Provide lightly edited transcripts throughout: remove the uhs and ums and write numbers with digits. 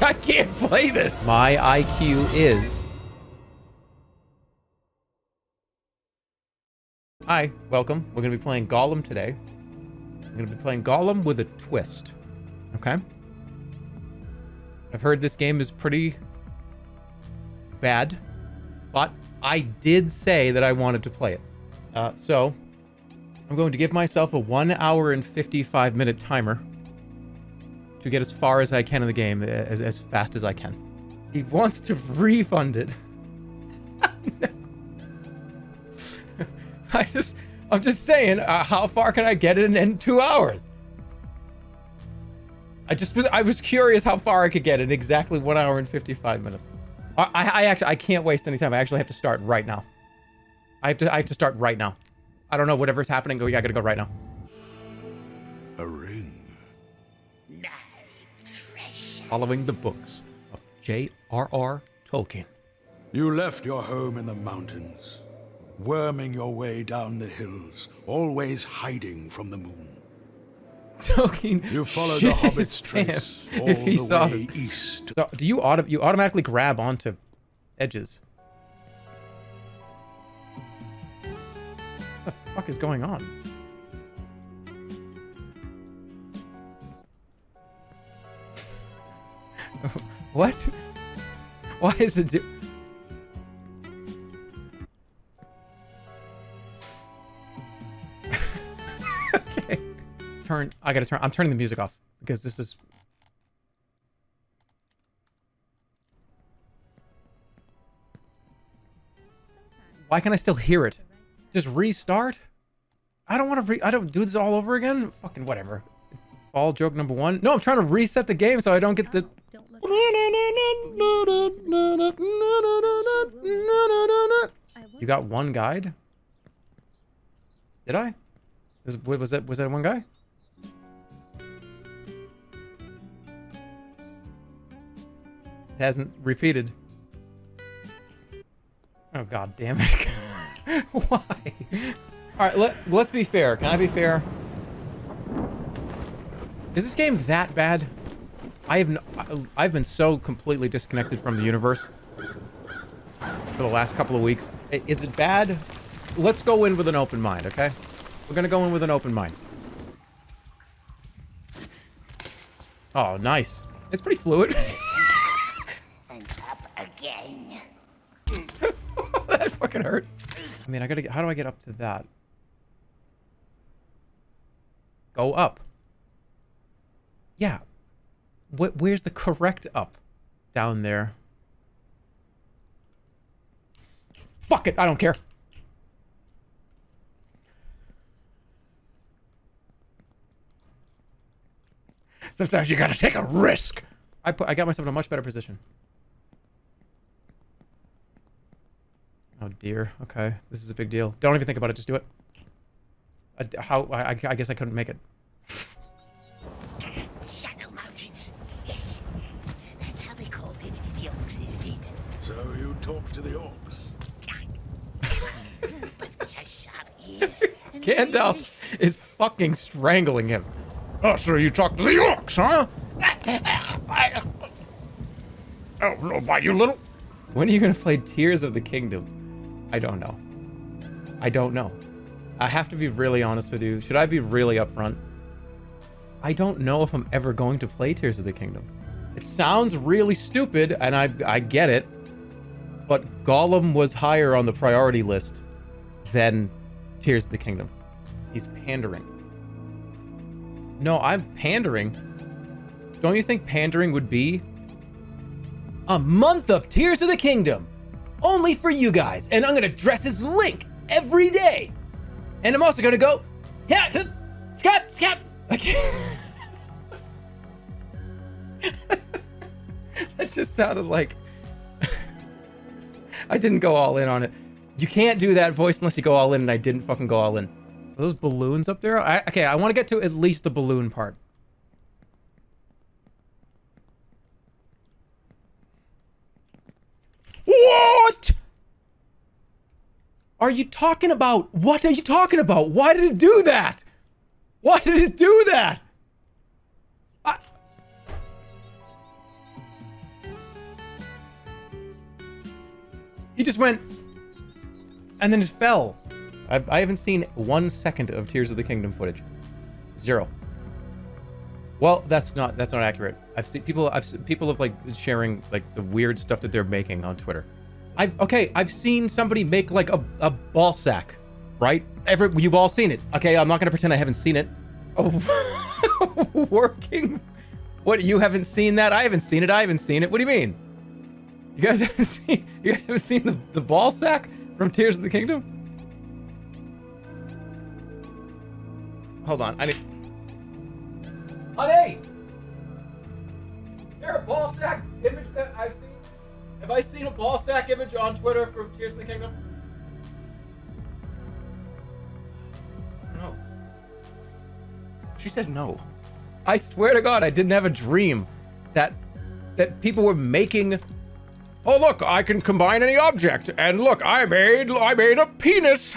I can't play this. My IQ is... Hi, welcome. We're going to be playing Gollum today. I'm going to be playing Gollum with a twist. Okay? I've heard this game is pretty bad, but I did say that I wanted to play it. So I'm going to give myself a 1 hour and 55-minute timer to get as far as I can in the game, as fast as I can. He wants to refund it. No. I'm just saying, how far can I get in 2 hours? I was curious how far I could get in exactly 1 hour and 55 minutes. I can't waste any time. I actually have to start right now. I have to start right now. I don't know, whatever's happening. I gotta go right now. A ring. My precious. Following the books of J.R.R. Tolkien. You left your home in the mountains, worming your way down the hills, always hiding from the moon. Tolkien. You followed the Hobbit's trace all the way east. So, do you automatically grab onto edges? What the fuck is going on? What? Why is it? Okay. Turn. I gotta turn. I'm turning the music off because this is. Why can I still hear it? Just restart? I don't want to I don't do this all over again. Fucking whatever. All joke number one. No, I'm trying to reset the game so I don't get the... You got one guide? Did I? Was that one guy? It hasn't repeated. Oh, god damn it. Why? All right, let's be fair. Can I be fair? Is this game that bad? I've been so completely disconnected from the universe for the last couple of weeks. Is it bad? Let's go in with an open mind, okay? We're gonna go in with an open mind. Oh, nice. It's pretty fluid. And up again. That fucking hurt. I mean, I gotta get... How do I get up to that? Go up. Yeah. Where's the correct up? Down there. Fuck it, I don't care. Sometimes you gotta take a risk. I got myself in a much better position. Oh dear. Okay, this is a big deal. Don't even think about it. Just do it. I guess I couldn't make it. Shadow Mountains. Yes, that's how they called it. The Orcs did. So you talk to the Orcs. But they have sharp ears. Gandalf is fucking strangling him. Oh, so you talk to the Orcs, huh? Oh, no, by you little. When are you gonna play Tears of the Kingdom? I don't know. I don't know. I have to be really honest with you. Should I be really upfront? I don't know if I'm ever going to play Tears of the Kingdom. It sounds really stupid, and I get it, but Gollum was higher on the priority list than Tears of the Kingdom. He's pandering. No, I'm pandering. Don't you think pandering would be a month of Tears of the Kingdom only for you guys, and I'm gonna dress as Link every day, and I'm also gonna go yeah scap okay. That just sounded like I didn't go all in on it. You can't do that voice unless you go all in, and I didn't fucking go all in. Are those balloons up there? Okay, I want to get to at least the balloon part. What are you talking about? What are you talking about? Why did it do that? Why did it do that? He just went and then just fell. I haven't seen 1 second of Tears of the Kingdom footage. Zero. Well, that's not accurate. I've seen people. People have like sharing like the weird stuff that they're making on Twitter. I've seen somebody make like a ball sack, right? You've all seen it. Okay, I'm not gonna pretend I haven't seen it. Oh, working. What, you haven't seen that? I haven't seen it. I haven't seen it. What do you mean? You guys haven't seen? You guys haven't seen the ball sack from Tears of the Kingdom? Hold on, I need. Honey! Is there a ball sack image that I've seen? Have I seen a ball sack image on Twitter from Tears of the Kingdom? No. She said no. I swear to God, I didn't have a dream that people were making. Oh look, I can combine any object, and look, I made a penis.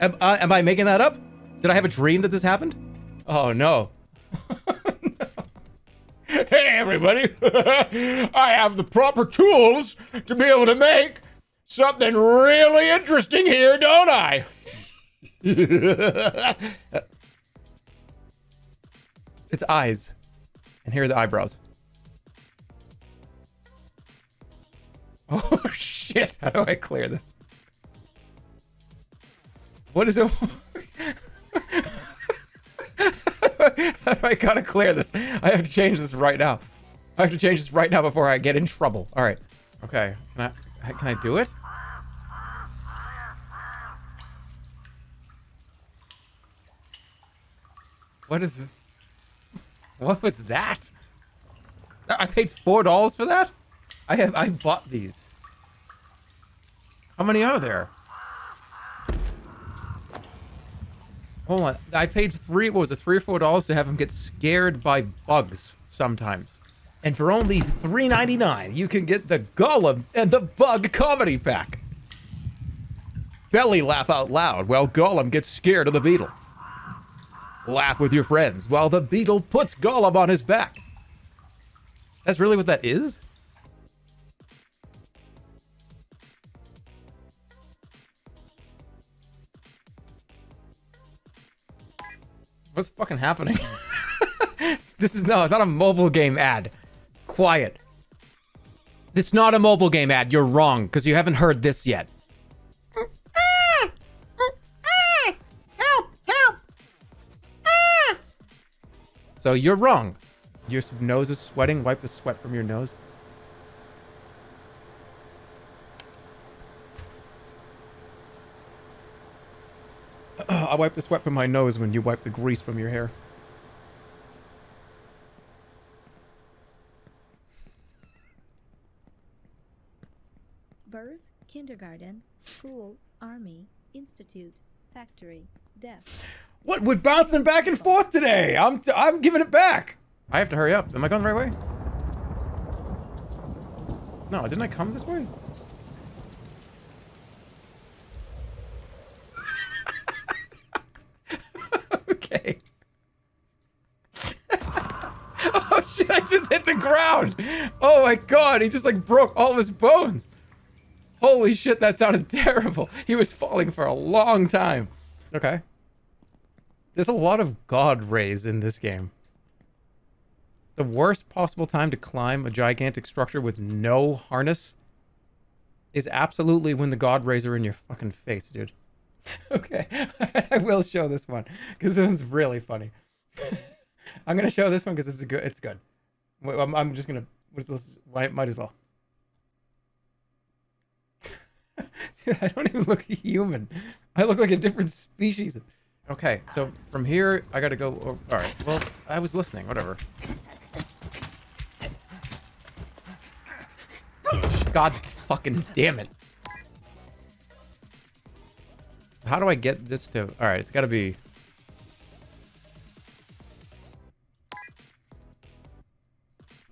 Am I making that up? Did I have a dream that this happened? Oh no. No. Hey everybody, I have the proper tools to be able to make something really interesting here, don't I? It's eyes, and here are the eyebrows. Oh shit, how do I clear this? What is it? I gotta clear this. I have to change this right now. I have to change this right now before I get in trouble. All right. Okay. Can I do it? What is it? What was that? I paid $4 for that? I bought these. How many are there? Hold on, I paid $3 or $4 to have him get scared by bugs sometimes. And for only $3.99, you can get the Gollum and the Bug Comedy Pack. Belly laugh out loud while Gollum gets scared of the beetle. Laugh with your friends while the beetle puts Gollum on his back. That's really what that is? What's fucking happening? This is no, it's not a mobile game ad. Quiet. It's not a mobile game ad. You're wrong, because you haven't heard this yet. Help! Help! So you're wrong. Your nose is sweating. Wipe the sweat from your nose. I wipe the sweat from my nose when you wipe the grease from your hair. Birth, kindergarten, school, army, institute, factory, death. What? We're bouncing back and forth today! I'm giving it back! I have to hurry up. Am I going the right way? No, didn't I come this way? Okay. Oh shit, I just hit the ground! Oh my god, he just like broke all of his bones! Holy shit, that sounded terrible. He was falling for a long time. Okay. There's a lot of god rays in this game. The worst possible time to climb a gigantic structure with no harness is absolutely when the god rays are in your fucking face, dude. Okay, I will show this one because it was really funny. I'm gonna show this one because it's good. It's good. I'm just gonna. Might as well. Dude, I don't even look human. I look like a different species. Okay, so from here I gotta go. Over. All right. Well, I was listening. Whatever. God fucking damn it. How do I get this to... Alright, it's gotta be...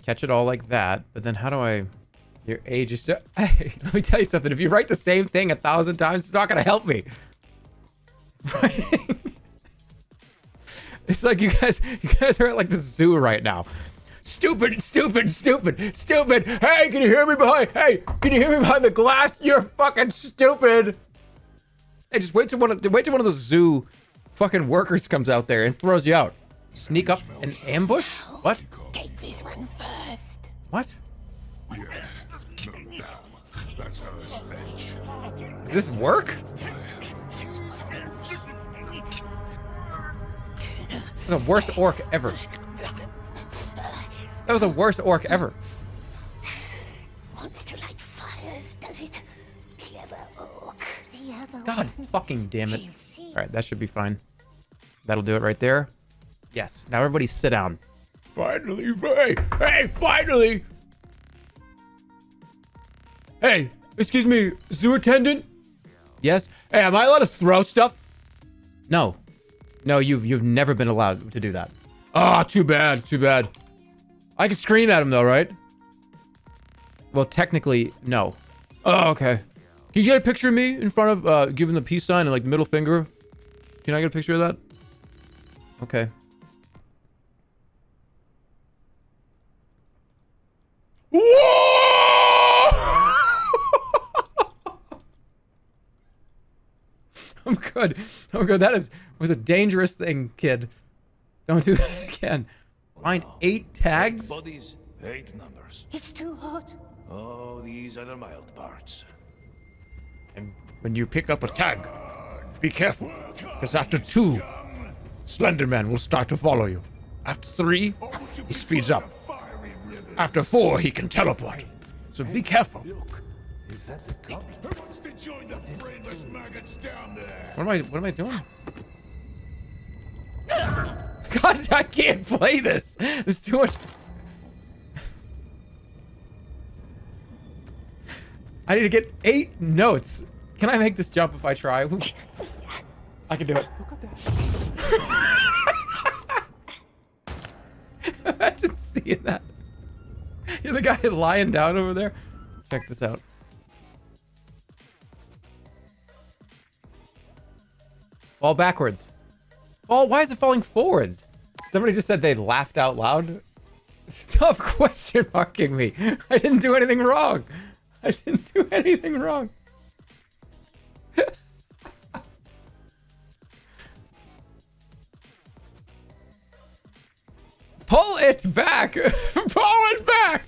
Catch it all like that, but then how do I... Your age is... So... Hey, let me tell you something. If you write the same thing 1,000 times, it's not gonna help me. Writing... It's like you guys are at like the zoo right now. Stupid, stupid, stupid, stupid. Hey, can you hear me behind? Hey, can you hear me behind the glass? You're fucking stupid. Hey, just wait till one of those zoo fucking workers comes out there and throws you out. Sneak up and ambush? What? Take this one first. What? Yeah. No, that's how this bench. Does this work? That was the worst orc ever. That was the worst orc ever. Wants to light fires, does it? Clever orc. The other God one. Fucking damn it. All right, that should be fine. That'll do it right there. Yes. Now everybody sit down. Finally, hey, finally. Hey, excuse me, zoo attendant? Yes. Hey, am I allowed to throw stuff? No. No, you've never been allowed to do that. Ah, too bad, too bad. I can scream at him though, right? Well, technically, no. Oh, okay. Can you get a picture of me in front of, giving the peace sign and like middle finger? Can I get a picture of that? Okay. Whoa! I'm good. Oh god, that was a dangerous thing, kid. Don't do that again. Find 8 tags. 8 bodies, 8 numbers. It's too hot. Oh, these are the mild parts. And when you pick up a tag, be careful, because after 2, Slenderman will start to follow you. After 3, he speeds up. After 4, he can teleport. So be careful. Is that the goblin? Who wants to join the brainless maggots down there? What am I doing? God, I can't play this. It's too much. I need to get 8 notes. Can I make this jump if I try? I can do it. Look at that. Imagine seeing that. You're the guy lying down over there. Check this out. Fall backwards. Oh, why is it falling forwards? Somebody just said they laughed out loud. Stop question marking me. I didn't do anything wrong. I didn't do anything wrong. Pull it back. Pull it back.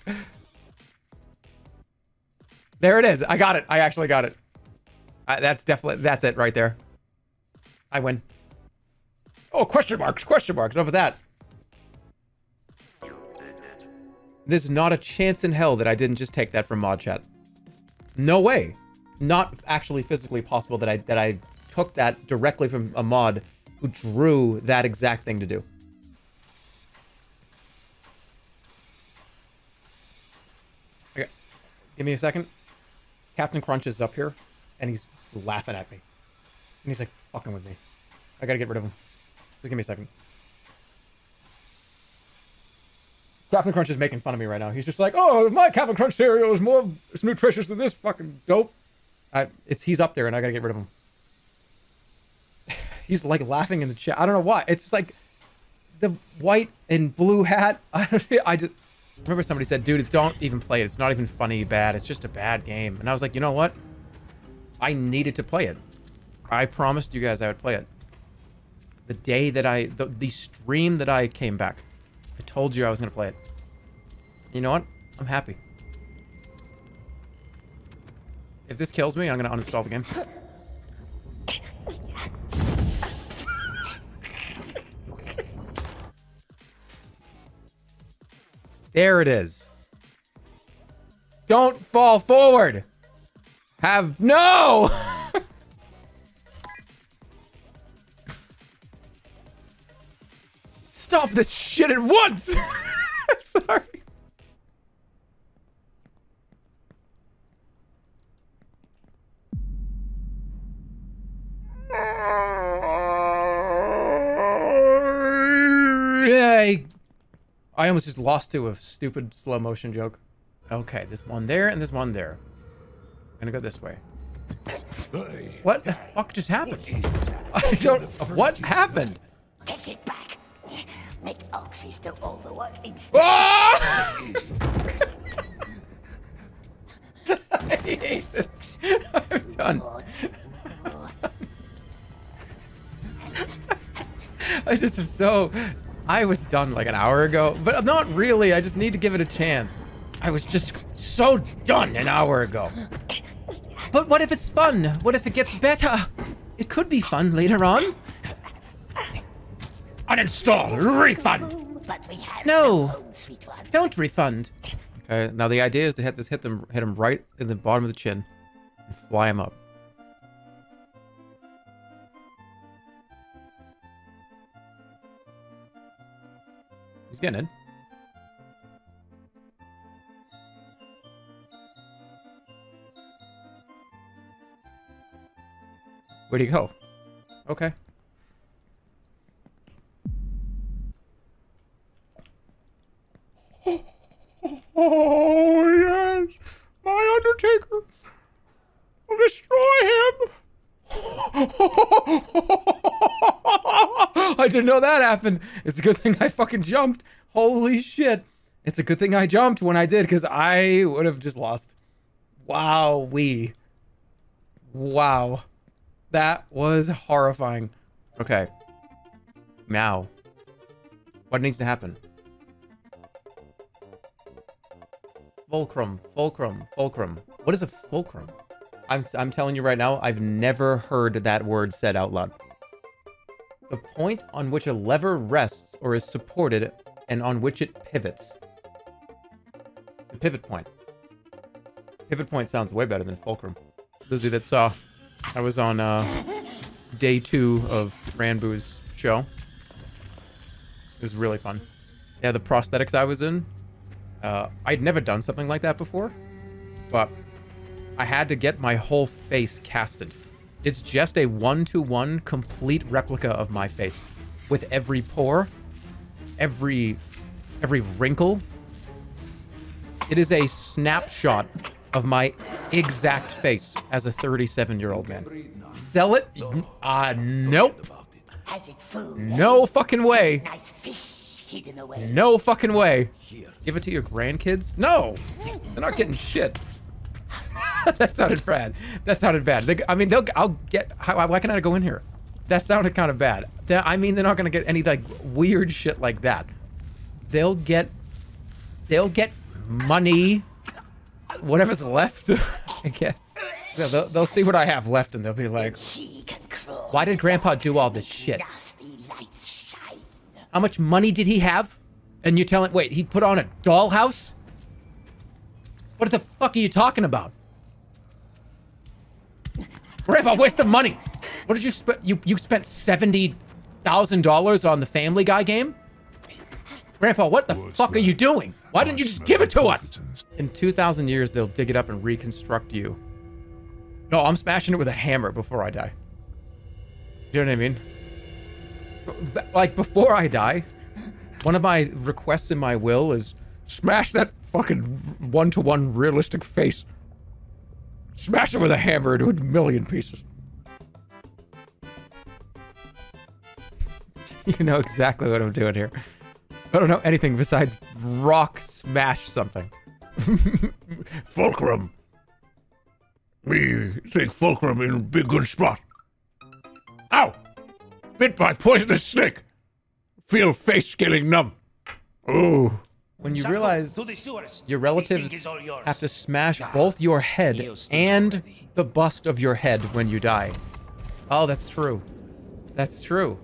There it is. I got it. I actually got it. That's definitely, that's it right there. I win. Oh, question marks, question marks. Enough of that. You did it. There's not a chance in hell that I didn't just take that from mod chat. No way. Not actually physically possible that I took that directly from a mod who drew that exact thing to do. Okay. Give me a second. Captain Crunch is up here and he's laughing at me. And he's like fucking with me. I gotta get rid of him. Just give me a second. Captain Crunch is making fun of me right now. He's just like, oh, my Captain Crunch cereal is more nutritious than this fucking dope. He's up there and I gotta get rid of him. He's like laughing in the chat. I don't know why. It's just like the white and blue hat. I just remember somebody said, dude, don't even play it. It's not even funny, bad. It's just a bad game. And I was like, you know what? I needed to play it. I promised you guys I would play it. The day that the stream that I came back, I told you I was going to play it. You know what? I'm happy. If this kills me, I'm going to uninstall the game. There it is. Don't fall forward. No! Stop this shit at once! I'm sorry. Yay! I almost just lost to a stupid slow motion joke. Okay, there's one there and there's one there. I'm gonna go this way. What the fuck just happened? I don't. What happened? Take it back. Make oxys do all the work instead. Jesus. I'm done. I just have so... I was done like an hour ago, but not really. I just need to give it a chance. I was just so done an hour ago. But what if it's fun? What if it gets better? It could be fun later on. Uninstall, refund. No, don't refund. Okay, now the idea is to hit them right in the bottom of the chin and fly them up. He's getting in. Where'd he go? Okay. Oh, yes. My Undertaker will destroy him. I didn't know that happened. It's a good thing I fucking jumped. Holy shit. It's a good thing I jumped when I did, because I would have just lost. Wow-wee. Wow. That was horrifying. Okay. Now, what needs to happen? Fulcrum, fulcrum, fulcrum. What is a fulcrum? I'm telling you right now, I've never heard that word said out loud. The point on which a lever rests or is supported and on which it pivots. The pivot point. Pivot point sounds way better than fulcrum. Those of you that saw, I was on day 2 of Ranbu's show. It was really fun. Yeah, the prosthetics I was in. I'd never done something like that before, but I had to get my whole face casted. It's just a one-to-one complete replica of my face, with every pore, every wrinkle. It is a snapshot of my exact face as a 37-year-old man. Sell it? Nope. No fucking way. No fucking way. Give it to your grandkids? No. They're not getting shit. That sounded bad. That sounded bad. Why can't I go in here? That sounded kind of bad. They're not gonna get any like weird shit like that. They'll get money, whatever's left, I guess. Yeah, they'll see what I have left and they'll be like, why did Grandpa do all this shit? How much money did he have? And you're telling, wait, he put on a dollhouse? What the fuck are you talking about? Grandpa, where's the money? What did you spend? You spent $70,000 on the Family Guy game? Grandpa, what the fuck are you doing? Why didn't you just give it to us? In 2,000 years, they'll dig it up and reconstruct you. No, I'm smashing it with a hammer before I die. You know what I mean? Like, before I die, one of my requests in my will is smash that fucking one-to-one realistic face. Smash it with a hammer into a million pieces. You know exactly what I'm doing here. I don't know anything besides rock smash something. Fulcrum. We think fulcrum in a big good spot. Ow! Bit by poisonous snake. Feel face getting numb. Ooh. When you realize your relatives have to smash both your head and the bust of your head when you die. Oh, that's true. That's true.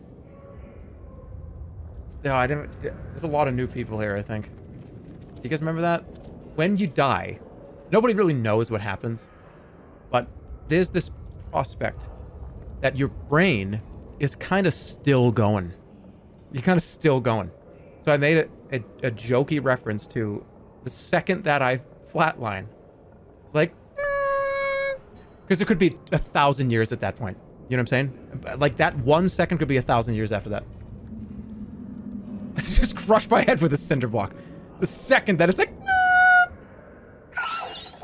No, I didn't. There's a lot of new people here, I think. Do you guys remember that? When you die, nobody really knows what happens, but there's this prospect that your brain is kind of still going. You're kind of still going. So I made a jokey reference to the second that I flatline. Like, because it could be 1,000 years at that point. You know what I'm saying? Like, that 1 second could be 1,000 years after that. I just crushed my head with a cinder block. The second that it's like,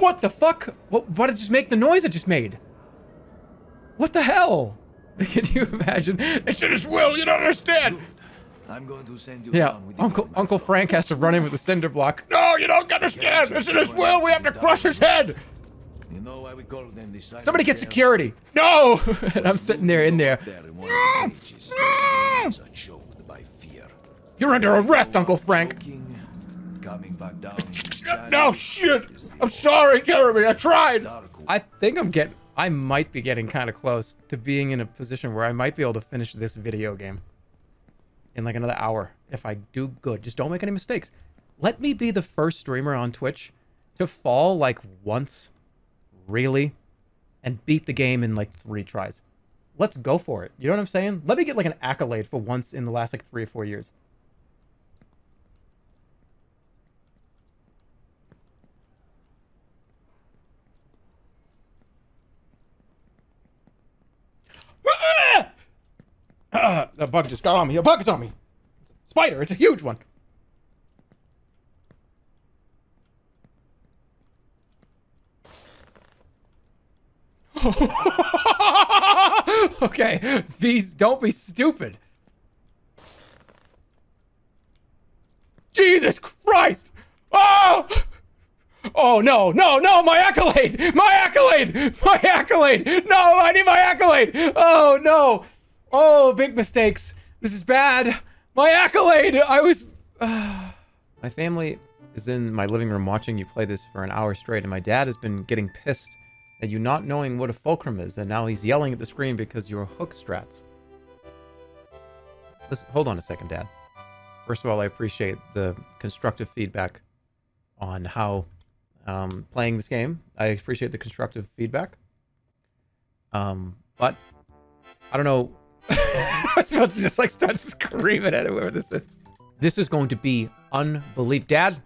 what the fuck? Why did it just make the noise it just made? What the hell? Can you imagine? It's in his will, you don't understand. I'm going to send you down with Uncle Frank has to run in with a cinder block. No, you don't understand. This is his will. We have to crush his head. You know why we call them the silent Somebody get security. No! And I'm sitting there in there. You're under arrest, Uncle Frank. No, shit! I'm sorry, Jeremy. I tried. I think I might be getting kind of close to being in a position where I might be able to finish this video game in like another hour if I do good. Just don't make any mistakes. Let me be the first streamer on Twitch to fall like once, really, and beat the game in like 3 tries. Let's go for it. You know what I'm saying? Let me get like an accolade for once in the last like 3 or 4 years. The bug just got on me. A bug is on me. Spider, it's a huge one. Okay, these don't be stupid. Jesus Christ! Oh! Oh no, no, no, my accolade! My accolade! My accolade! No, I need my accolade! Oh no! Oh, big mistakes. This is bad. My accolade! I was... My family is in my living room watching you play this for an hour straight, and my dad has been getting pissed at you not knowing what a fulcrum is, and now he's yelling at the screen because you're hook strats. Listen, hold on a second, Dad. First of all, I appreciate the constructive feedback on how playing this game. I appreciate the constructive feedback. But I don't know. I was about to just like start screaming at whoever this is. This is going to be unbelievable. Dad,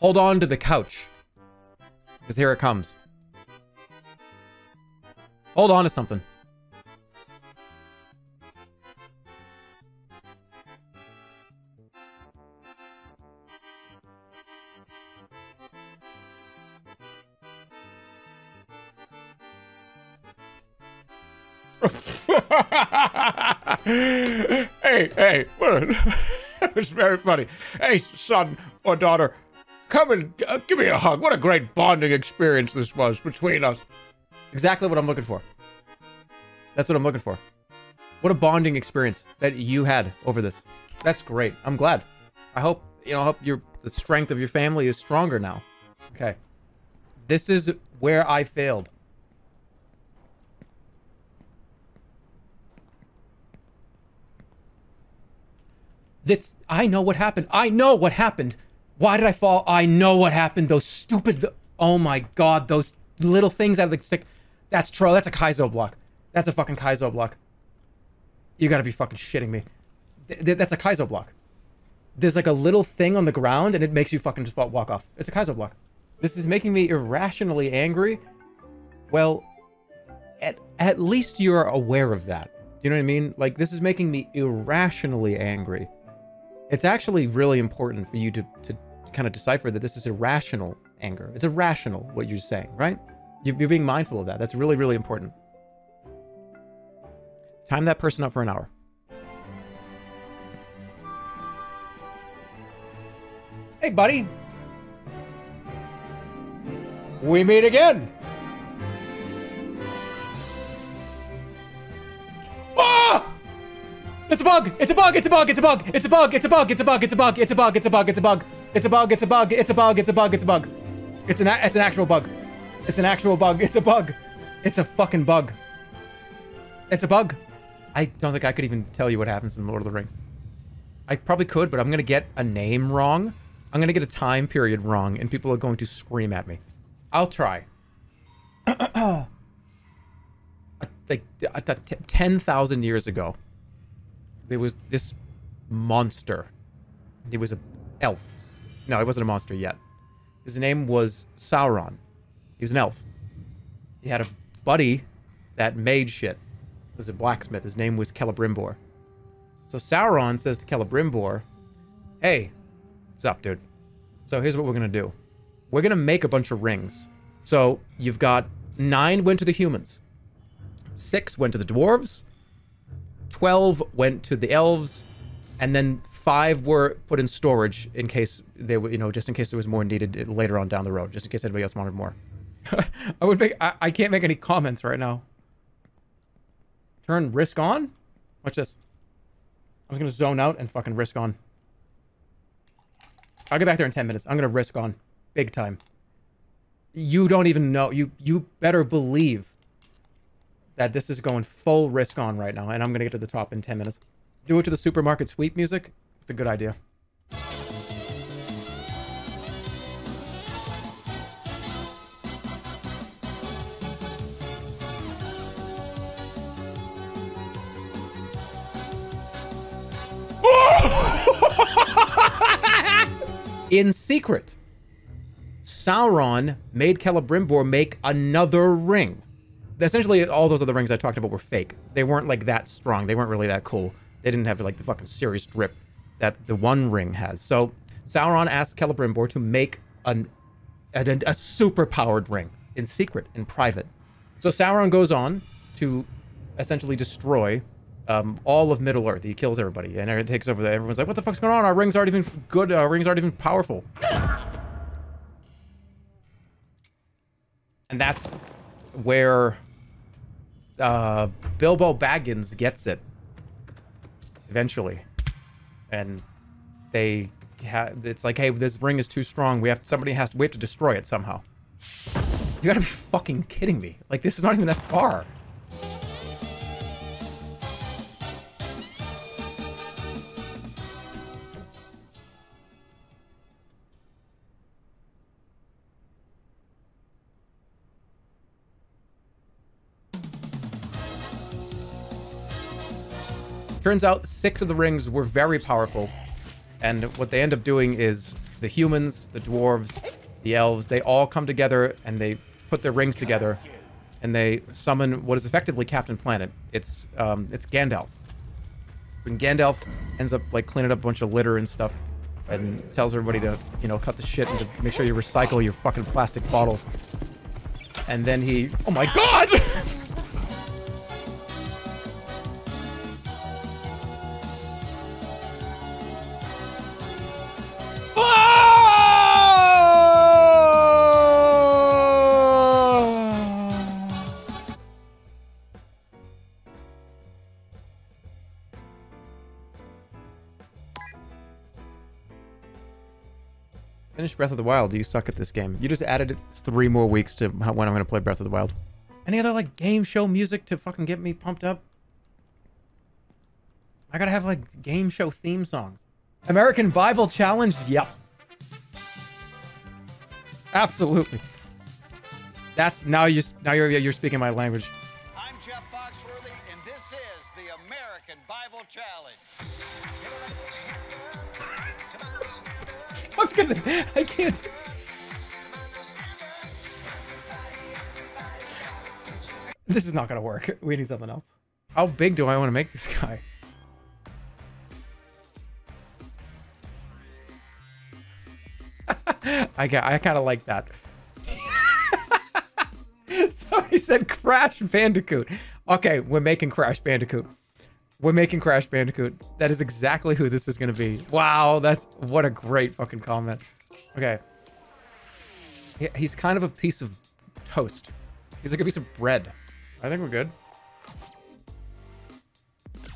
hold on to the couch. Because here it comes. Hold on to something. Hey, it's very funny. Hey, son or daughter, come and give me a hug. What a great bonding experience this was between us. Exactly what I'm looking for. That's what I'm looking for. What a bonding experience that you had over this. That's great. I'm glad. I hope, you know, I hope the strength of your family is stronger now. Okay. This is where I failed. I know what happened. I know what happened. Why did I fall? I know what happened. Those stupid... Oh my god, those little things out of the stick. That's troll. That's a Kaizo block. That's a fucking Kaizo block. You gotta be fucking shitting me. That's a Kaizo block. There's like a little thing on the ground and it makes you fucking just walk off. It's a Kaizo block. This is making me irrationally angry. Well, at least you're aware of that. You know what I mean? Like, this is making me irrationally angry. It's actually really important for you to kind of decipher that this is irrational anger. It's irrational, what you're saying, right? You're being mindful of that. That's really, really important. Time that person up for an hour. Hey, buddy. We meet again. It's a bug! It's a bug! It's a bug! It's a bug! It's a bug! It's a bug! It's a bug! It's a bug! It's a bug! It's a bug! It's a bug! It's a bug! It's a bug! It's a bug! It's a bug! It's a bug! It's an actual bug. It's an actual bug. It's a bug. It's a fucking bug. It's a bug. I don't think I could even tell you what happens in Lord of the Rings. I probably could, but I'm gonna get a name wrong. I'm gonna get a time period wrong, and people are going to scream at me. I'll try. 10,000 years ago. There was this monster. It was an elf. No, he wasn't a monster yet. His name was Sauron. He was an elf. He had a buddy that made shit. He was a blacksmith. His name was Celebrimbor. So Sauron says to Celebrimbor, hey, what's up, dude? So here's what we're going to do. We're going to make a bunch of rings. So you've got 9 went to the humans. 6 went to the dwarves. 12 went to the elves, and then 5 were put in storage in case they were, you know, just in case there was more needed later on down the road, just in case anybody else wanted more. I can't make any comments right now. Turn risk on? Watch this. I was gonna zone out and fucking risk on. I'll get back there in 10 minutes. I'm gonna risk on. Big time. You don't even know. You better believe that this is going full risk on right now, and I'm gonna get to the top in 10 minutes. Do it to the supermarket sweep music. It's a good idea. In secret, Sauron made Celebrimbor make another ring. Essentially, all those other rings I talked about were fake. They weren't like that strong. They weren't really that cool. They didn't have like the fucking serious drip that the One Ring has. So Sauron asked Celebrimbor to make a super-powered ring in secret, in private. So Sauron goes on to essentially destroy all of Middle-earth. He kills everybody, and it takes over. Everyone's like, "What the fuck's going on? Our rings aren't even good. Our rings aren't even powerful." And that's where Bilbo Baggins gets it eventually, and they it's like, "Hey, this ring is too strong. We have to destroy it somehow." You gotta be fucking kidding me! Like, this is not even that far. Turns out 6 of the rings were very powerful, and what they end up doing is the humans, the dwarves, the elves, they all come together and they put their rings together, and they summon what is effectively Captain Planet. It's Gandalf. And Gandalf ends up like cleaning up a bunch of litter and stuff, and tells everybody to, you know, cut the shit and to make sure you recycle your fucking plastic bottles. And then he, oh my god! Breath of the Wild, you suck at this game. You just added 3 more weeks to when I'm going to play Breath of the Wild. Any other, like, game show music to fucking get me pumped up? I gotta have, like, game show theme songs. American Bible Challenge? Yep. Absolutely. That's, now you're speaking my language. I'm Jeff Foxworthy, and this is the American Bible Challenge. I'm gonna, I can't. This is not gonna work. We need something else. How big do I want to make this guy? I kind of like that. Somebody said Crash Bandicoot. Okay, we're making Crash Bandicoot. We're making Crash Bandicoot. That is exactly who this is going to be. Wow, that's... What a great fucking comment. Okay. He's kind of a piece of toast. He's like a piece of bread. I think we're good.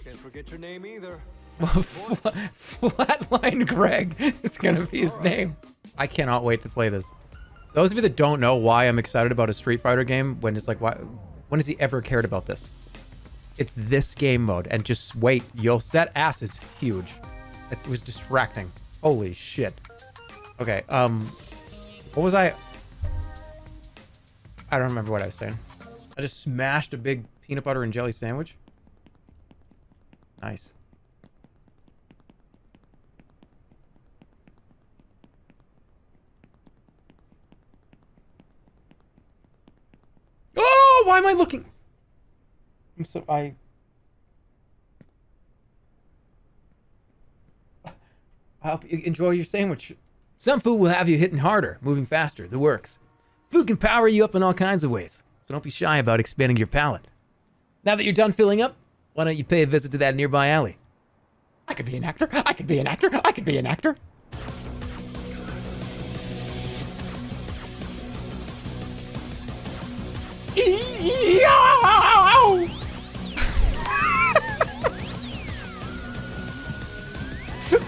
Can't forget your name either. Well, Flatline Greg is going to be his name. I cannot wait to play this. Those of you that don't know why I'm excited about a Street Fighter game, when it's like, why, when has he ever cared about this? It's this game mode, and just wait, yo, that ass is huge. It was distracting. Holy shit. Okay, what was I? I don't remember what I was saying. I just smashed a big peanut butter and jelly sandwich. Nice. Oh, why am I looking? So I hope you enjoy your sandwich. Some food will have you hitting harder, moving faster, the works. Food can power you up in all kinds of ways, so don't be shy about expanding your palate. Now that you're done filling up, why don't you pay a visit to that nearby alley? I could be an actor. I could be an actor. I could be an actor.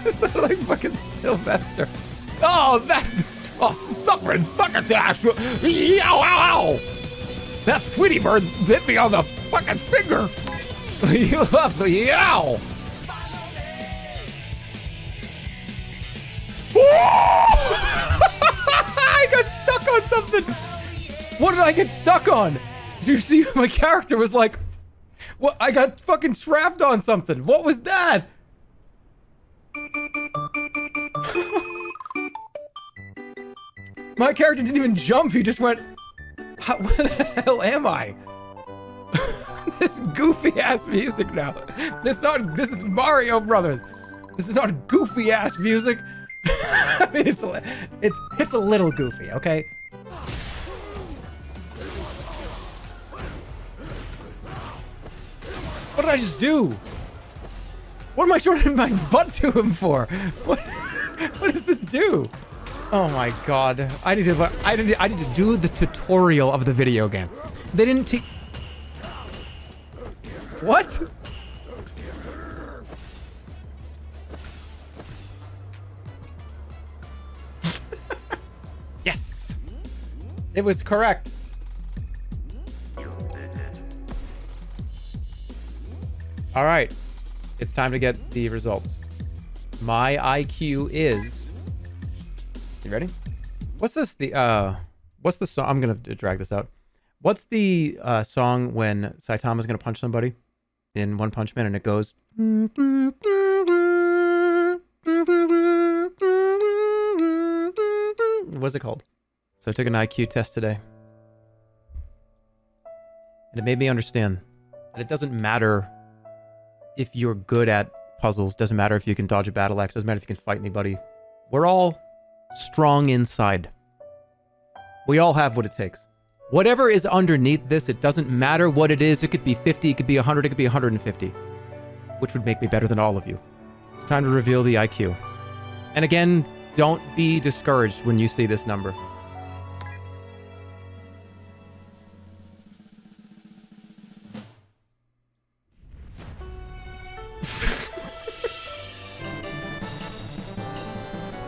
This sounded like fucking Sylvester. Oh, that's... Oh, suffering succotash! Yow! That sweetie bird hit me on the fucking finger! You love the yow! I got stuck on something! What did I get stuck on? Did you see my character was like... What? I got fucking strapped on something! What was that? My character didn't even jump, he just went, where the hell am I? This goofy-ass music now. This is Mario Brothers. This is not goofy-ass music. I mean, it's a little goofy, okay? What did I just do? What am I shorting my butt to him for? What does this do? Oh my god! I need to do the tutorial of the video game. They didn't teach. What? Yes, it was correct. All right, it's time to get the results. My IQ is. You ready? What's this? The what's the song? I'm gonna drag this out. What's the song when Saitama's gonna punch somebody in One Punch Man and it goes? What's it called? So I took an IQ test today, and it made me understand that it doesn't matter if you're good at puzzles. Doesn't matter if you can dodge a battle axe. Doesn't matter if you can fight anybody. We're all strong inside. We all have what it takes. Whatever is underneath this, it doesn't matter what it is. It could be 50, it could be 100, it could be 150, which would make me better than all of you. It's time to reveal the IQ. And again, don't be discouraged when you see this number.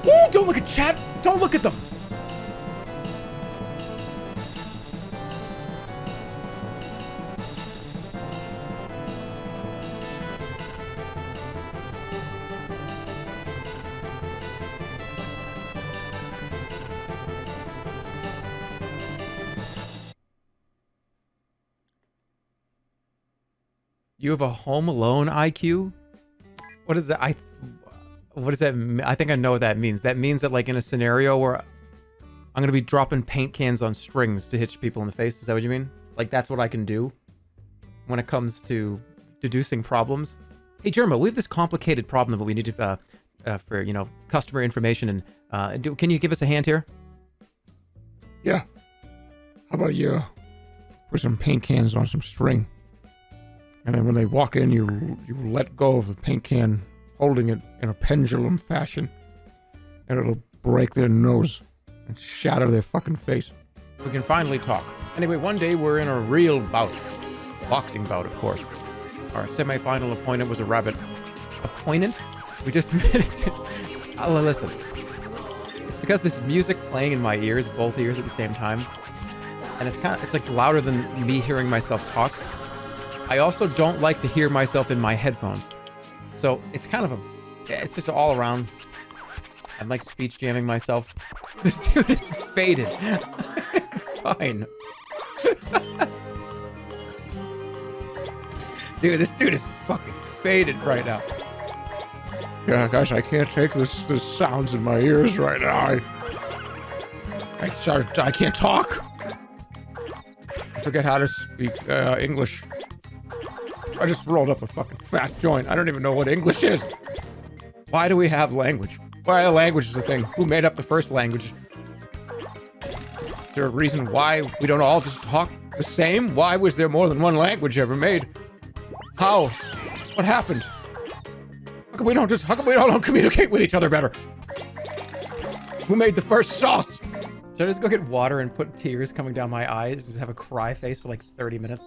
Ooh, don't look at chat! Don't look at them! You have a Home Alone IQ? What is that? What does that mean? I think I know what that means. That means that, like, in a scenario where I'm going to be dropping paint cans on strings to hit people in the face. Is that what you mean? Like, that's what I can do when it comes to deducing problems. Hey, Jerma, we have this complicated problem that we need to, for, you know, customer information. And can you give us a hand here? Yeah. How about you put some paint cans on some string? And then when they walk in, you let go of the paint can, holding it in a pendulum fashion, and it'll break their nose and shatter their fucking face. We can finally talk. Anyway, one day we're in a real bout. Boxing bout, of course. Our semi-final opponent was a rabbit. Opponent? We just missed it. I'll listen. It's because this music playing in my ears, both ears at the same time, and it's like louder than me hearing myself talk. I also don't like to hear myself in my headphones. So it's kind of it's just all around. I'm like speech jamming myself. This dude is faded. Fine. Dude, this dude is fucking faded right now. Yeah, gosh, I can't take the sounds in my ears right now. I can't talk. I forget how to speak English. I just rolled up a fucking fat joint. I don't even know what English is. Why do we have language? Why language is a thing? Who made up the first language? Is there a reason why we don't all just talk the same? Why was there more than one language ever made? How? What happened? How come we all don't communicate with each other better? Who made the first sauce? Should I just go get water and put tears coming down my eyes and just have a cry face for like 30 minutes?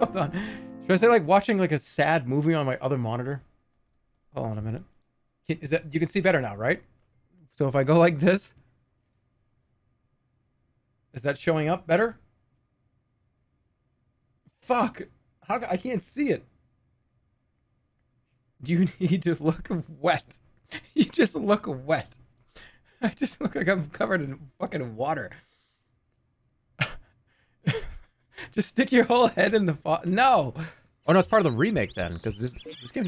Hold on. Should I say like watching like a sad movie on my other monitor? Hold on a minute. Is that, you can see better now, right? So if I go like this, is that showing up better? Fuck! How, I can't see it. You need to look wet. You just look wet. I just look like I'm covered in fucking water. Just stick your whole head in the no! Oh no, it's part of the remake then, because this game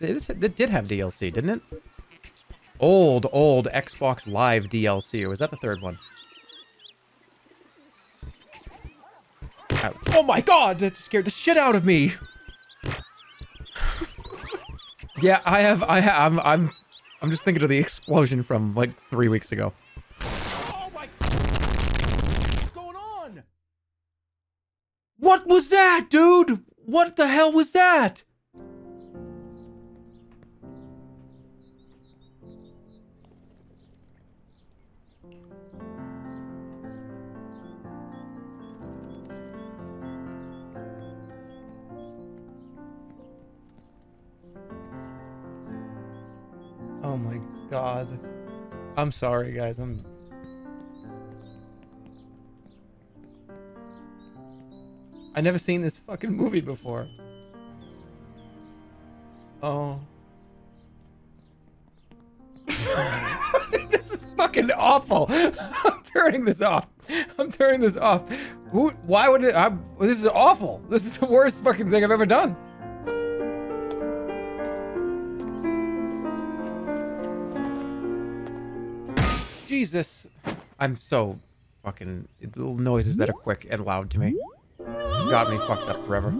didn't... It did have DLC, didn't it? Old Xbox Live DLC, or was that the third one? Ow. Oh my god! That scared the shit out of me! Yeah, I'm just thinking of the explosion from like 3 weeks ago. Oh my! What's going on? What was that, dude? What the hell was that? Oh my god. I'm sorry guys, I never seen this fucking movie before. Oh. This is fucking awful. I'm turning this off. Why would it, this is awful. This is the worst fucking thing I've ever done. Jesus. I'm so fucking... Little noises that are quick and loud to me. You've got me fucked up forever.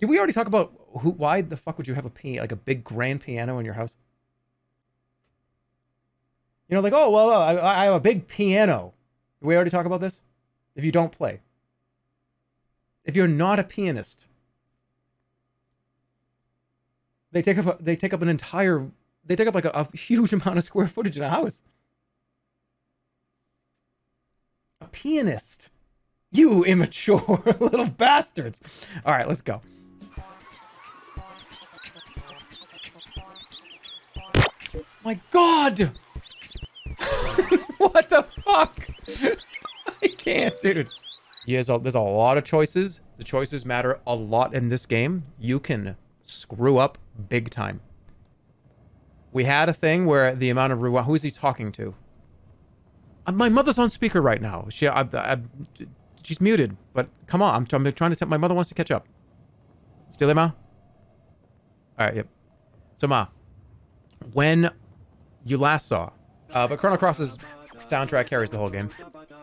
Did we already talk about why the fuck would you have a big grand piano in your house? You know, like, oh, well, I have a big piano. Did we already talk about this? If you don't play. If you're not a pianist. They take up like a huge amount of square footage in a house. A pianist. You immature little bastards. All right, let's go. My God. What the fuck? I can't, dude. Yeah, so there's a lot of choices. The choices matter a lot in this game. You can screw up big time. We had a thing where the amount of rewind... Who is he talking to? My mother's on speaker right now. She's muted, but come on. I'm trying to tell... My mother wants to catch up. Still there, Ma? All right, yep. So, Ma, when you last saw... but Chrono Cross's soundtrack carries the whole game,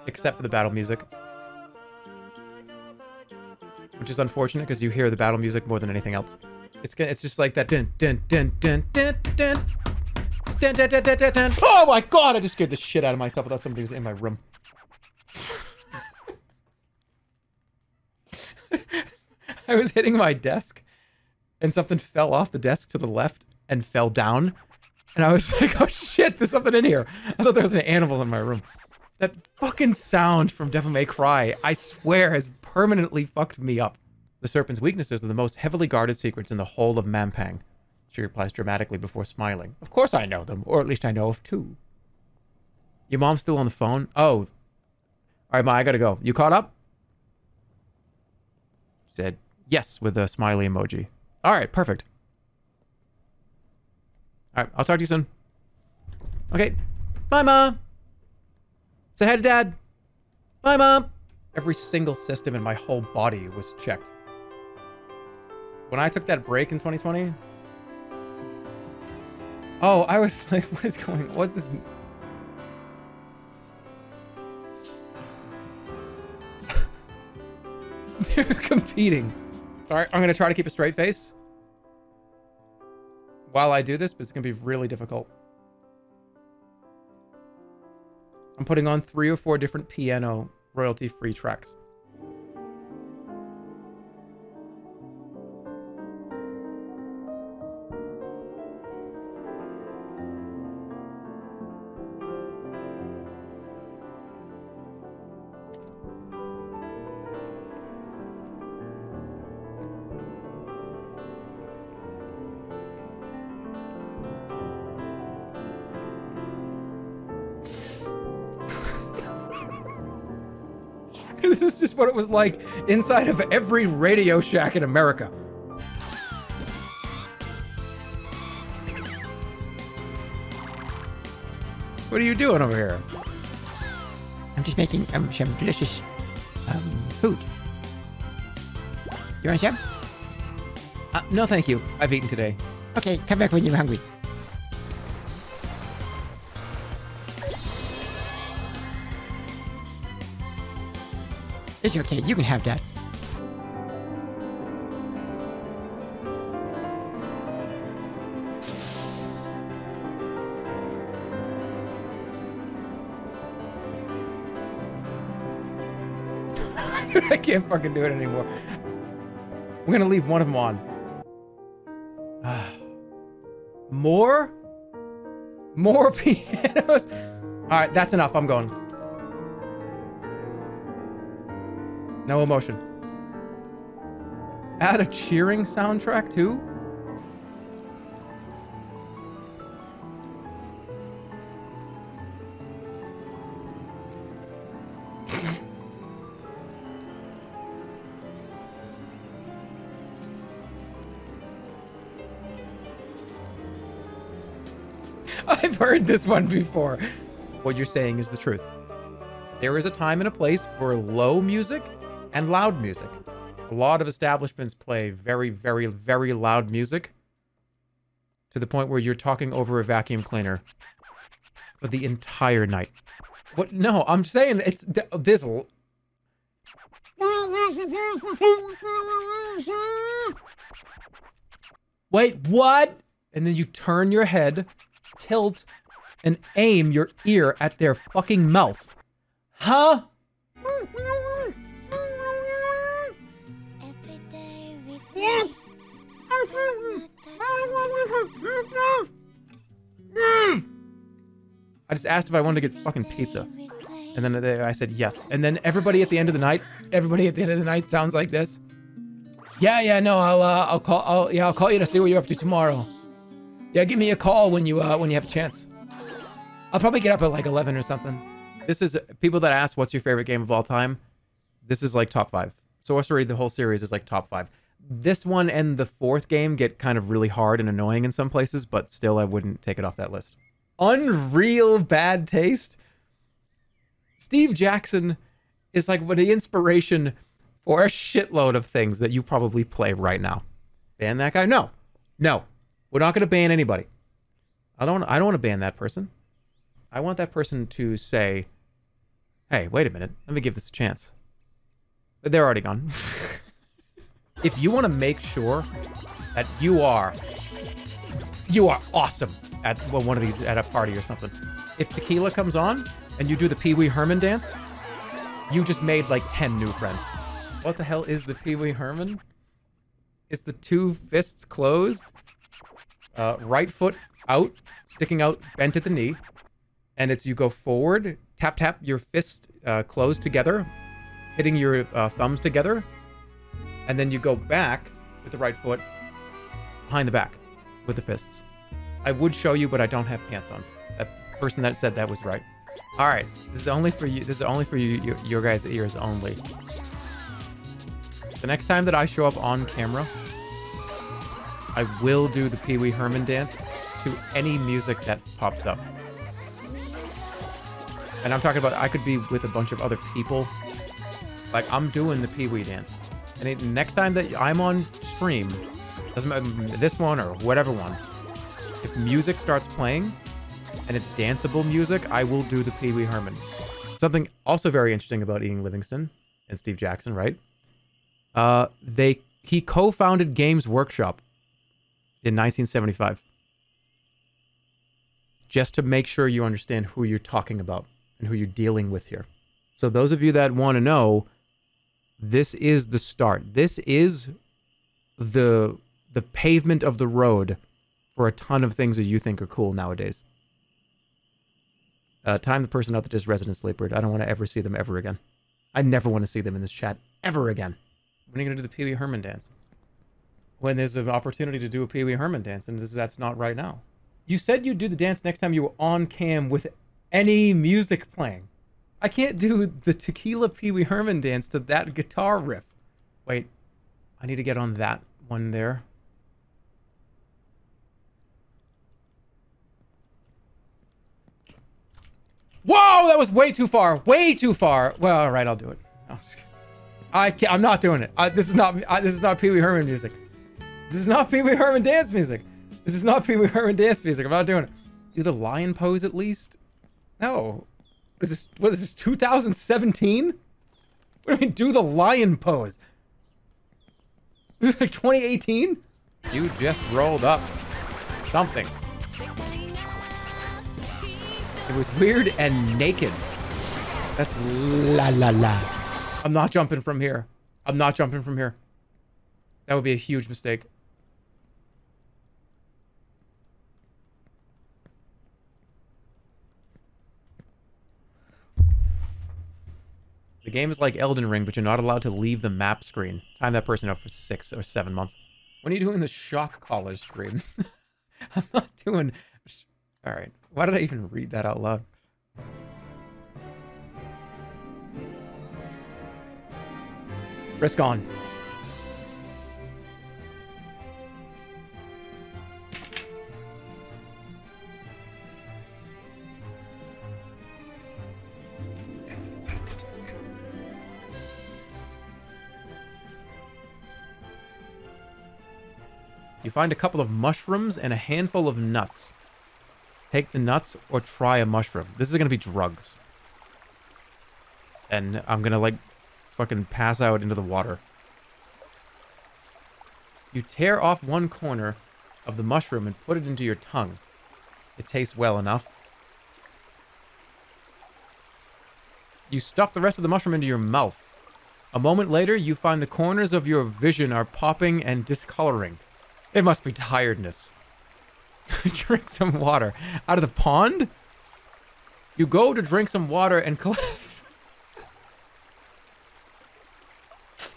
except for the battle music. Which is unfortunate, because you hear the battle music more than anything else. It's just like that... Dun, dun, dun, dun, dun, dun. Dun, dun, dun, dun, dun, dun. Oh my god, I just scared the shit out of myself without somebody was in my room. I was hitting my desk, and something fell off the desk to the left and fell down. And I was like, oh shit, there's something in here. I thought there was an animal in my room. That fucking sound from Devil May Cry, I swear, has permanently fucked me up. The serpent's weaknesses are the most heavily guarded secrets in the whole of Mampang. She replies dramatically before smiling. Of course I know them, or at least I know of two. Your mom's still on the phone? Oh. Alright, Ma, I gotta go. You caught up? She said, yes, with a smiley emoji. Alright, perfect. Alright, I'll talk to you soon. Okay. Bye, Ma! Say hi to Dad! Bye, Mom! Every single system in my whole body was checked. When I took that break in 2020... Oh, I was like, what is going on? What's this? They're competing. All right, I'm going to try to keep a straight face while I do this, but it's going to be really difficult. I'm putting on 3 or 4 different piano royalty-free tracks. This is just what it was like inside of every Radio Shack in America. What are you doing over here? I'm just making some delicious food. You want some? No, thank you. I've eaten today. Okay, come back when you're hungry. It's okay, you can have that. I can't fucking do it anymore. We're gonna leave one of them on. More? More pianos? Alright, that's enough. I'm going. No emotion. Add a cheering soundtrack too? I've heard this one before. What you're saying is the truth. There is a time and a place for low music and loud music. A lot of establishments play very, very, very loud music to the point where you're talking over a vacuum cleaner for the entire night. What? No, I'm saying it's this. Wait, what? And then you turn your head, tilt, and aim your ear at their fucking mouth. Huh? I just asked if I wanted to get fucking pizza, and then I said yes, and then everybody at the end of the night, sounds like this. Yeah, no, I'll call you to see what you're up to tomorrow. Yeah, give me a call when you have a chance. I'll probably get up at like 11 or something. This is people that ask what's your favorite game of all time. This is like top 5. Sorcery, the whole series is like top 5. This one and the 4th game get kind of really hard and annoying in some places, but still I wouldn't take it off that list. Unreal bad taste. Steve Jackson is like the inspiration for a shitload of things that you probably play right now. Ban that guy? No. No. We're not going to ban anybody. I don't want to ban that person. I want that person to say, hey, wait a minute. Let me give this a chance. But they're already gone. If you want to make sure that you are awesome at one of these, at a party or something. If tequila comes on and you do the Pee Wee Herman dance, you just made like 10 new friends. What the hell is the Pee Wee Herman? It's the two fists closed, right foot out, sticking out, bent at the knee. And it's you go forward, tap, tap your fist closed together, hitting your thumbs together. And then you go back with the right foot behind the back with the fists. I would show you, but I don't have pants on. That person that said that was right. All right, this is only for you. This is only for you, your guys' ears only. The next time that I show up on camera, I will do the Pee Wee Herman dance to any music that pops up. And I'm talking about I could be with a bunch of other people. Like, I'm doing the Pee Wee dance. And next time that I'm on stream, doesn't matter this one or whatever one, if music starts playing and it's danceable music, I will do the Pee Wee Herman. Something also very interesting about Ian Livingston and Steve Jackson, right? He co-founded Games Workshop in 1975. Just to make sure you understand who you're talking about and who you're dealing with here. So those of you that want to know, this is the start. This is the pavement of the road for a ton of things that you think are cool nowadays. Time the person out that is Resident Sleeper. I don't want to ever see them ever again. I never want to see them in this chat ever again. When are you going to do the Pee Wee Herman dance? When there's an opportunity to do a Pee Wee Herman dance, and that's not right now. You said you'd do the dance next time you were on cam with any music playing. I can't do the Tequila Pee Wee Herman dance to that guitar riff. Wait, I need to get on that one there. Whoa, that was way too far. Way too far. Well, all right, I'll do it. I'm not doing it. This is not Pee Wee Herman music. This is not Pee Wee Herman dance music. This is not Pee Wee Herman dance music. I'm not doing it. Do the lion pose at least? No. Is this, what is this, 2017? What do you mean, do the lion pose? This is like 2018? You just rolled up something. It was weird and naked. That's la la la. I'm not jumping from here. I'm not jumping from here. That would be a huge mistake. The game is like Elden Ring, but you're not allowed to leave the map screen. Time that person up for 6 or 7 months. When are you doing the shock collar stream? I'm not doing... All right. Why did I even read that out loud? Risk on. You find a couple of mushrooms and a handful of nuts. Take the nuts or try a mushroom. This is going to be drugs. And I'm going to, like, fucking pass out into the water. You tear off one corner of the mushroom and put it into your tongue. It tastes well enough. You stuff the rest of the mushroom into your mouth. A moment later, you find the corners of your vision are popping and discoloring. It must be tiredness. Drink some water. Out of the pond? You go to drink some water and collapse.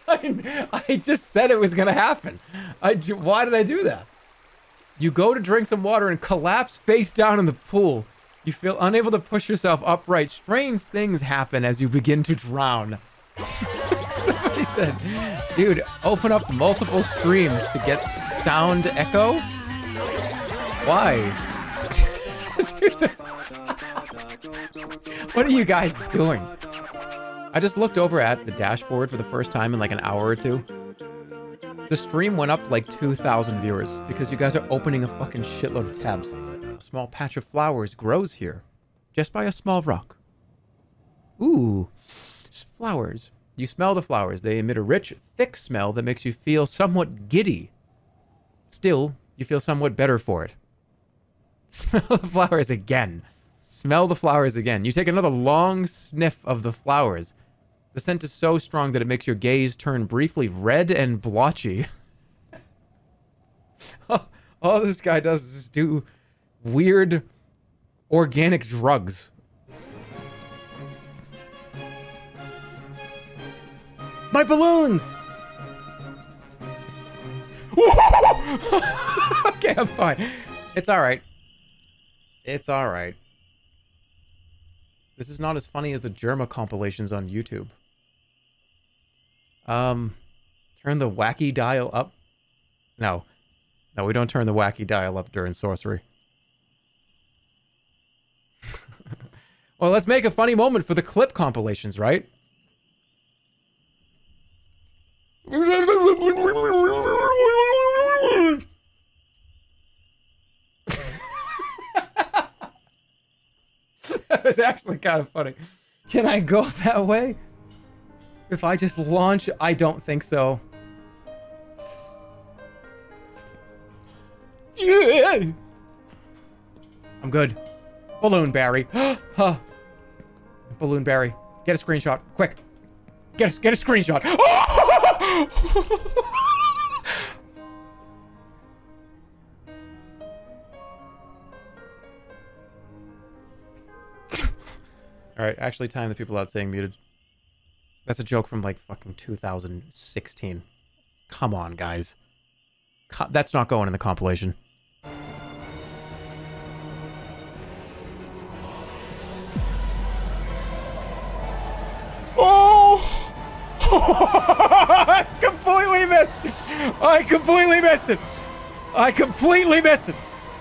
I just said it was gonna happen. Why did I do that? You go to drink some water and collapse face down in the pool. You feel unable to push yourself upright. Strange things happen as you begin to drown. Somebody said, dude, open up multiple streams to get sound echo? Why? What are you guys doing? I just looked over at the dashboard for the first time in like an hour or two. The stream went up like 2,000 viewers because you guys are opening a fucking shitload of tabs. A small patch of flowers grows here, just by a small rock. Ooh, flowers. You smell the flowers. They emit a rich, thick smell that makes you feel somewhat giddy. Still, you feel somewhat better for it. Smell the flowers again. Smell the flowers again. You take another long sniff of the flowers. The scent is so strong that it makes your gaze turn briefly red and blotchy. All this guy does is do weird organic drugs. My balloons! Okay, I'm fine. It's alright. It's alright. This is not as funny as the Germa compilations on YouTube. Turn the wacky dial up? No. No, we don't turn the wacky dial up during Sorcery. Well, let's make a funny moment for the clip compilations, right? That was actually kind of funny. Can I go that way? If I just launch, I don't think so. I'm good. Balloon Barry. Huh. Balloon Barry. Get a screenshot. Quick. Get a screenshot. Alright, actually time the people out saying muted. That's a joke from like fucking 2016. Come on, guys. That's not going in the compilation. Oh! It's completely missed! I completely missed it! I completely missed it!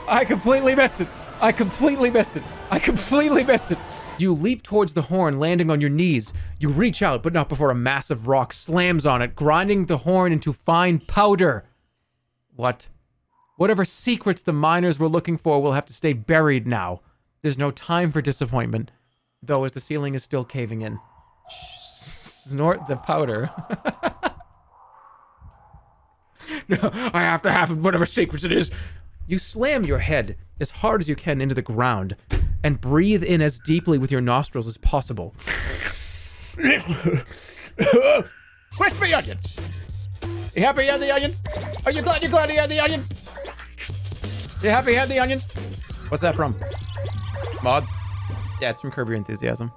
I completely missed it! I completely missed it! I completely missed it! You leap towards the horn, landing on your knees. You reach out, but not before a massive rock slams on it, grinding the horn into fine powder. What? Whatever secrets the miners were looking for will have to stay buried now. There's no time for disappointment, though, as the ceiling is still caving in. Snort the powder. No, I have to have whatever secrets it is. You slam your head as hard as you can into the ground and breathe in as deeply with your nostrils as possible. Crispy onions! You happy you had the onions? Are you glad you had the onions? You happy you had the onions? What's that from? Mods? Yeah, it's from Curb Your Enthusiasm.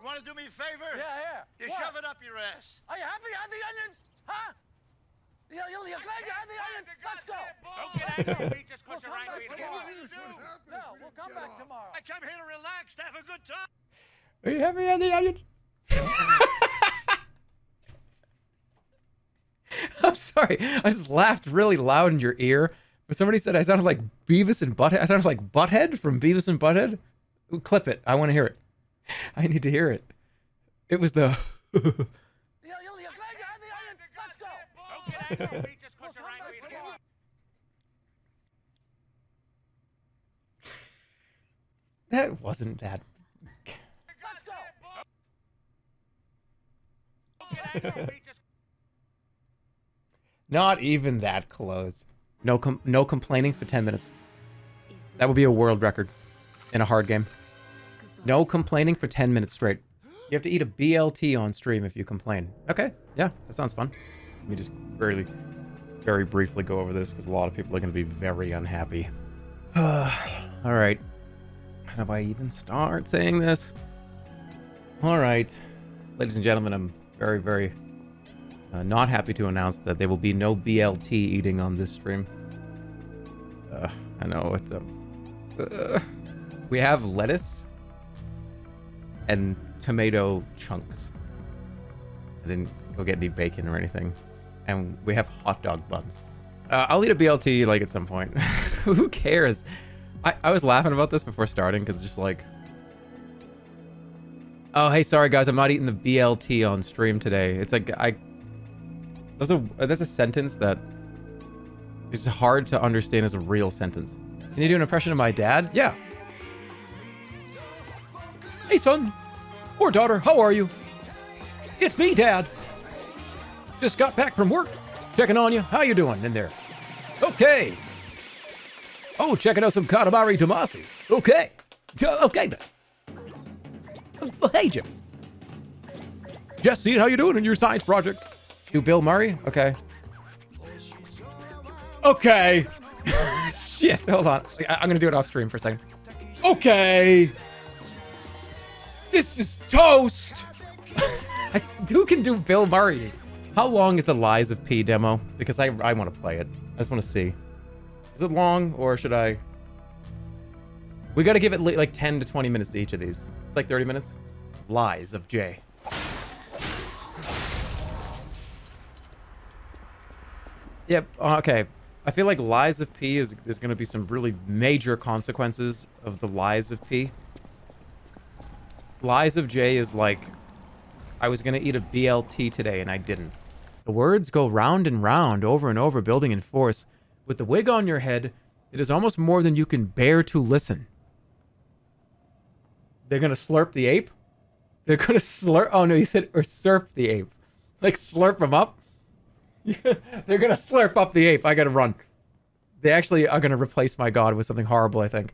You want to do me a favor? Yeah, yeah. You shove it up your ass. Are you happy you had the onions? Huh? You're glad you had the onions? Let's go. Don't get angry just because you're angry. No, we'll come back tomorrow. I come here to relax, to have a good time. Are you happy you had the onions? I'm sorry. I just laughed really loud in your ear. But somebody said I sounded like Beavis and Butthead. I sounded like Butthead from Beavis and Butthead. Ooh, clip it. I want to hear it. I need to hear it. It was the... That wasn't that. Not even that close. No complaining for 10 minutes. That would be a world record in a hard game. No complaining for 10 minutes straight. You have to eat a BLT on stream if you complain. Okay, yeah, that sounds fun. Let me just really, very briefly go over this because a lot of people are going to be very unhappy. All right. How do I even start saying this? All right. Ladies and gentlemen, I'm very, very not happy to announce that there will be no BLT eating on this stream. I know, it's a... we have lettuce and tomato chunks. I didn't go get any bacon or anything. And we have hot dog buns. I'll eat a BLT like at some point. Who cares? I was laughing about this before starting because it's just like, oh hey, sorry guys, I'm not eating the BLT on stream today. It's like that's a sentence that is hard to understand as a real sentence. Can you do an impression of my dad? Yeah. Hey son or daughter, how are you? It's me, Dad. Just got back from work, checking on you. How you doing in there? Okay. Oh, checking out some Katamari Damacy. Okay. Okay then. Well, hey, Jim. Just seeing how you doing in your science project. Do Bill Murray? Okay. Okay. Shit, hold on. I'm going to do it off stream for a second. Okay. This is toast. Who can do Bill Murray? How long is the Lies of P demo? Because I want to play it. I just want to see. Is it long or should I? We got to give it like 10 to 20 minutes to each of these. It's like 30 minutes. Lies of J. Yep. Okay. I feel like Lies of P is going to be some really major consequences of the Lies of P. Lies of J is like, I was going to eat a BLT today and I didn't. The words go round and round, over and over, building in force. With the wig on your head, it is almost more than you can bear to listen. They're going to slurp the ape? They're going to slurp... Oh, no, you said usurp the ape. Like, slurp him up? They're going to slurp up the ape. I got to run. They actually are going to replace my god with something horrible, I think.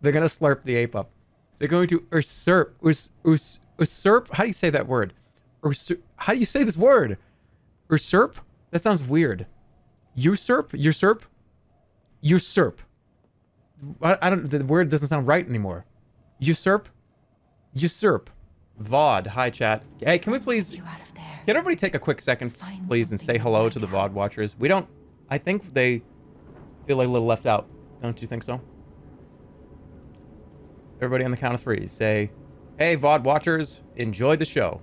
They're going to slurp the ape up. They're going to usurp... Usurp? How do you say that word? Usurp? How do you say this word? Usurp? That sounds weird. Usurp? Usurp? Usurp. I don't... The word doesn't sound right anymore. Usurp? Usurp. VOD. Hi, chat. Hey, can we please... Can everybody take a quick second, please, and say hello to the VOD watchers? We don't... I think they feel like a little left out. Don't you think so? Everybody on the count of three, say... Hey, VOD watchers, enjoy the show.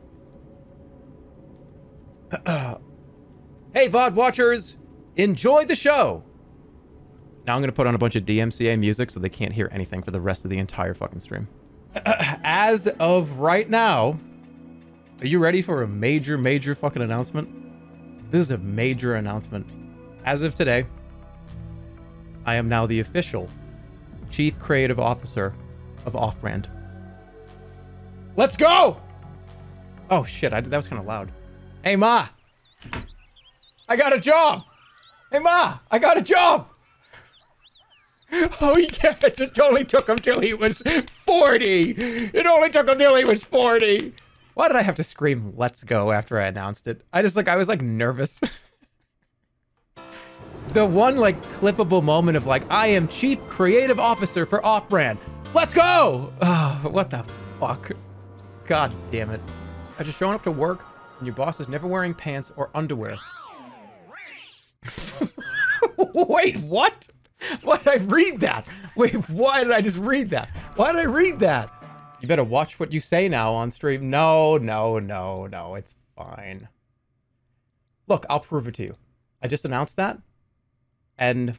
Hey, VOD watchers, enjoy the show. Now I'm going to put on a bunch of DMCA music so they can't hear anything for the rest of the entire fucking stream. As of right now, are you ready for a major, major fucking announcement? This is a major announcement. As of today, I am now the official Chief Creative Officer of Offbrand. Let's go! Oh shit, that was kind of loud. Hey Ma! I got a job! Hey Ma! I got a job! Oh yes, it only took him till he was 40! It only took him till he was 40! Why did I have to scream, let's go, after I announced it? I was like nervous. The one like clippable moment of like, I am Chief Creative Officer for Offbrand. Let's go! Oh, what the fuck? God damn it. I just showing up to work and your boss is never wearing pants or underwear. Wait, what? Why did I read that? Wait, why did I just read that? Why did I read that? You better watch what you say now on stream. No, no, no, no, it's fine. Look, I'll prove it to you. I just announced that and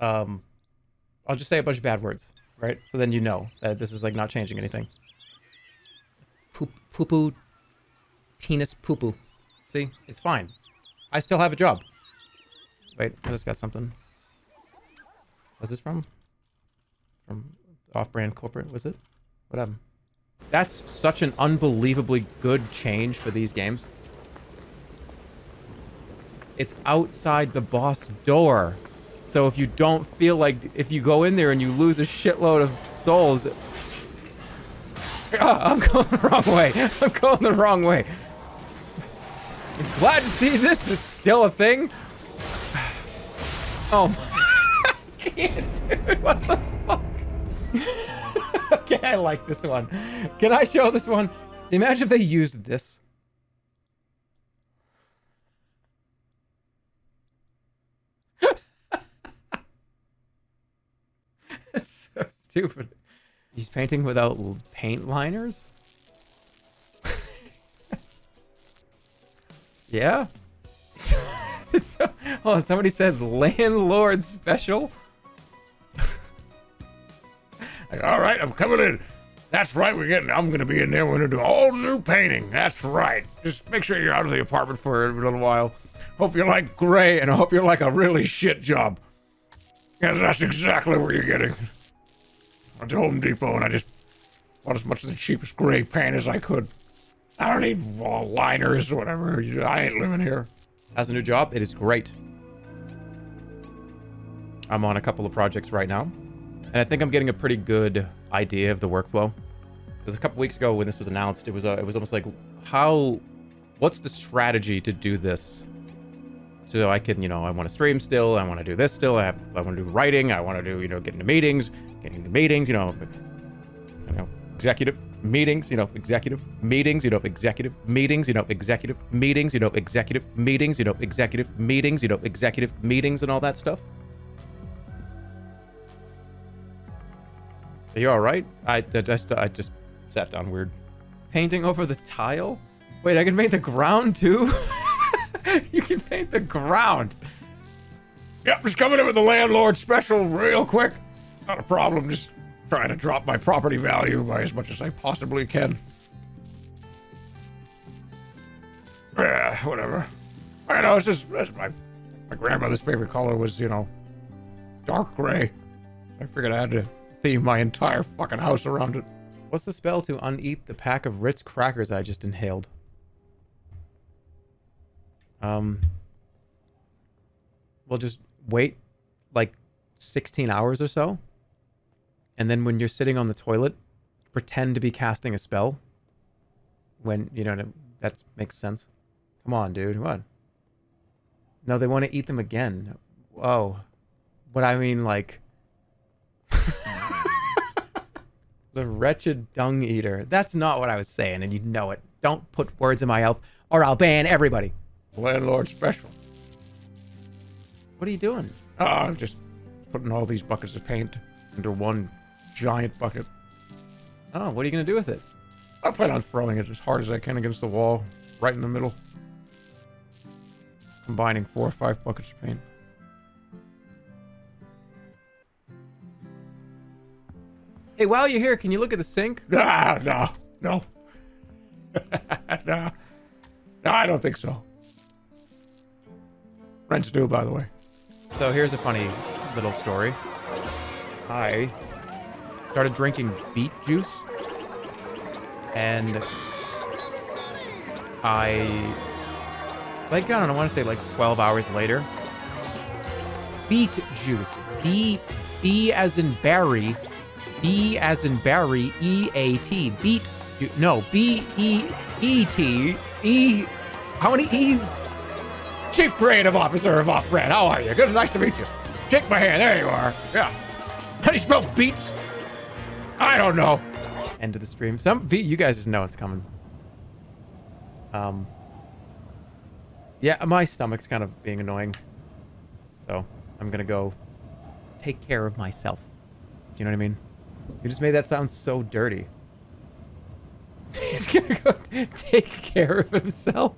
I'll just say a bunch of bad words, right? So then you know that this is like not changing anything. Poop, poo-poo, penis, poo-poo. See, it's fine. I still have a job. Wait, I just got something. Was this from? From Offbrand Corporate, was it? What happened? That's such an unbelievably good change for these games. It's outside the boss door. So if you don't feel like, if you go in there and you lose a shitload of souls. Oh, I'm going the wrong way. I'm going the wrong way. I'm glad to see this is still a thing. Oh my. I can't, dude. What the fuck? Okay, I like this one. Can I show this one? Imagine if they used this. That's so stupid. He's painting without paint liners? Yeah? Hold on, somebody said landlord special? Like, all right, I'm coming in. That's right, I'm gonna be in there. We're gonna do all new painting. That's right. Just make sure you're out of the apartment for a little while. Hope you like gray and I hope you like a really shit job. Because that's exactly what you're getting. I went to Home Depot and I just bought as much of the cheapest gray paint as I could. I don't need wall liners or whatever. I ain't living here. As a new job, it is great. I'm on a couple of projects right now. And I think I'm getting a pretty good idea of the workflow. Because a couple weeks ago when this was announced, it was almost like, what's the strategy to do this? So I can, you know, I want to stream still. I want to do this still. I want to do writing. I want to do, you know, getting into meetings, you know, executive meetings, executive meetings and all that stuff. Are you all right? I just sat down weird. Painting over the tile? Wait, I can paint the ground too? You can paint the ground. Yep, just coming in with the landlord special real quick. Not a problem, just trying to drop my property value by as much as I possibly can. Yeah, whatever. I know, it's just my grandmother's favorite color was, you know, dark gray. I figured I had to theme my entire fucking house around it. What's the spell to uneat the pack of Ritz crackers I just inhaled? We'll just wait like 16 hours or so. And then when you're sitting on the toilet, pretend to be casting a spell. When, you know, that makes sense. Come on, dude. What? No, they want to eat them again. Whoa. What I mean, like. The wretched dung eater. That's not what I was saying, and you know it. Don't put words in my mouth, or I'll ban everybody. Landlord special. What are you doing? Oh, I'm just putting all these buckets of paint into one giant bucket. Oh, what are you going to do with it? I plan on throwing it as hard as I can against the wall, right in the middle. combining 4 or 5 buckets of paint. Hey, while you're here, can you look at the sink? Ah, no. No, I don't think so. Rents due, by the way. So here's a funny little story. I started drinking beet juice, and I don't know, I want to say like 12 hours later. Beet juice. B as in berry. B as in Barry, E-A-T, beat, no, B-E-E-T, E, how many E's? Chief Creative Officer of Offbrand, how are you? Good, nice to meet you. Shake my hand, there you are, yeah. How do you spell beats? I don't know. End of the stream. You guys just know it's coming. Yeah, my stomach's kind of being annoying. So, I'm gonna go take care of myself. Do you know what I mean? You just made that sound so dirty. He's gonna go take care of himself.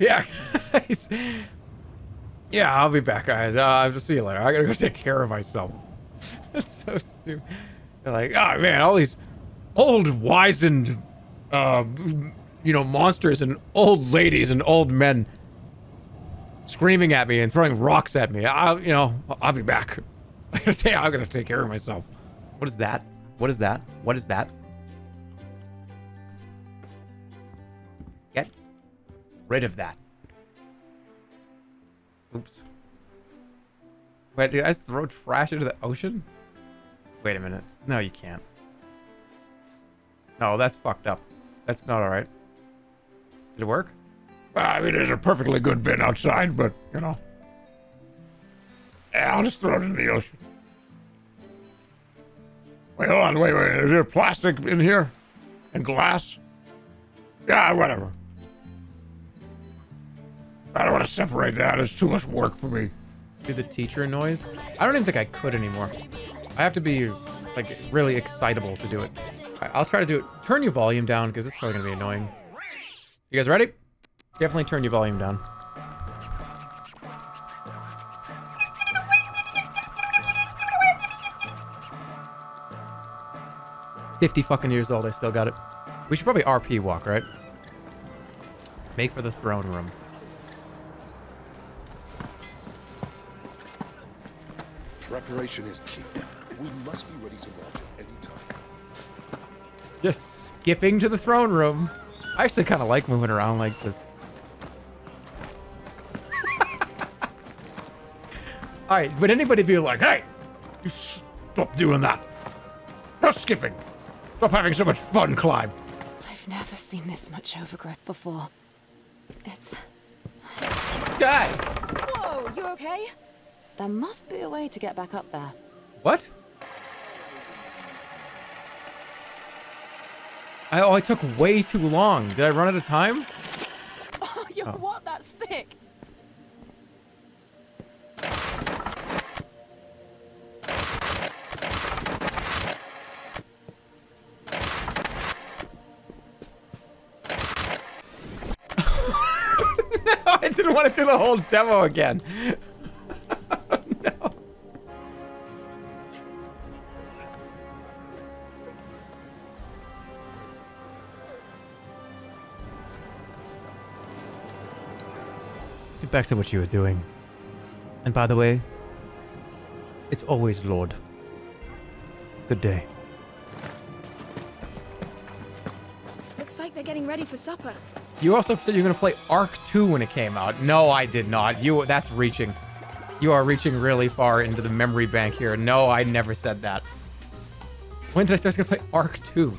Yeah, guys. Yeah, I'll be back, guys. I'll just see you later. I gotta go take care of myself. That's so stupid. They're like, oh man, all these old, wizened, you know, monsters and old ladies and old men screaming at me and throwing rocks at me. I'll be back. I'm gonna take care of myself. What is that? What is that? What is that? Get rid of that. Oops. Wait, did I throw trash into the ocean? Wait a minute. No, you can't. No, that's fucked up. That's not alright. Did it work? I mean, there's a perfectly good bin outside, but, you know. Yeah, I'll just throw it in the ocean. Wait, hold on, wait. Is there plastic in here? And glass? Yeah, whatever. I don't want to separate that. It's too much work for me. Do the teacher noise? I don't even think I could anymore. I have to be, like, really excitable to do it. I'll try to do it. Turn your volume down, because it's probably going to be annoying. You guys ready? Definitely turn your volume down. $50 fucking years old, I still got it. We should probably RP walk, right? Make for the throne room. Preparation is key. We must be ready to launch at any time. Just skipping to the throne room. I actually kind of like moving around like this. Alright, would anybody be like, hey, you stop doing that. No skipping. Stop having so much fun, Clive. I've never seen this much overgrowth before. It's... Sky! Whoa, you okay? There must be a way to get back up there. What? I took way too long. Did I run out of time? Oh, you what? That's sick. No, I didn't want to do the whole demo again. Oh, no. Get back to what you were doing. And by the way, it's always Lord. Good day. Looks like they're getting ready for supper. You also said you were going to play Ark 2 when it came out. No, I did not. That's reaching. You are reaching really far into the memory bank here. No, I never said that. When did I say I was going to play Ark 2?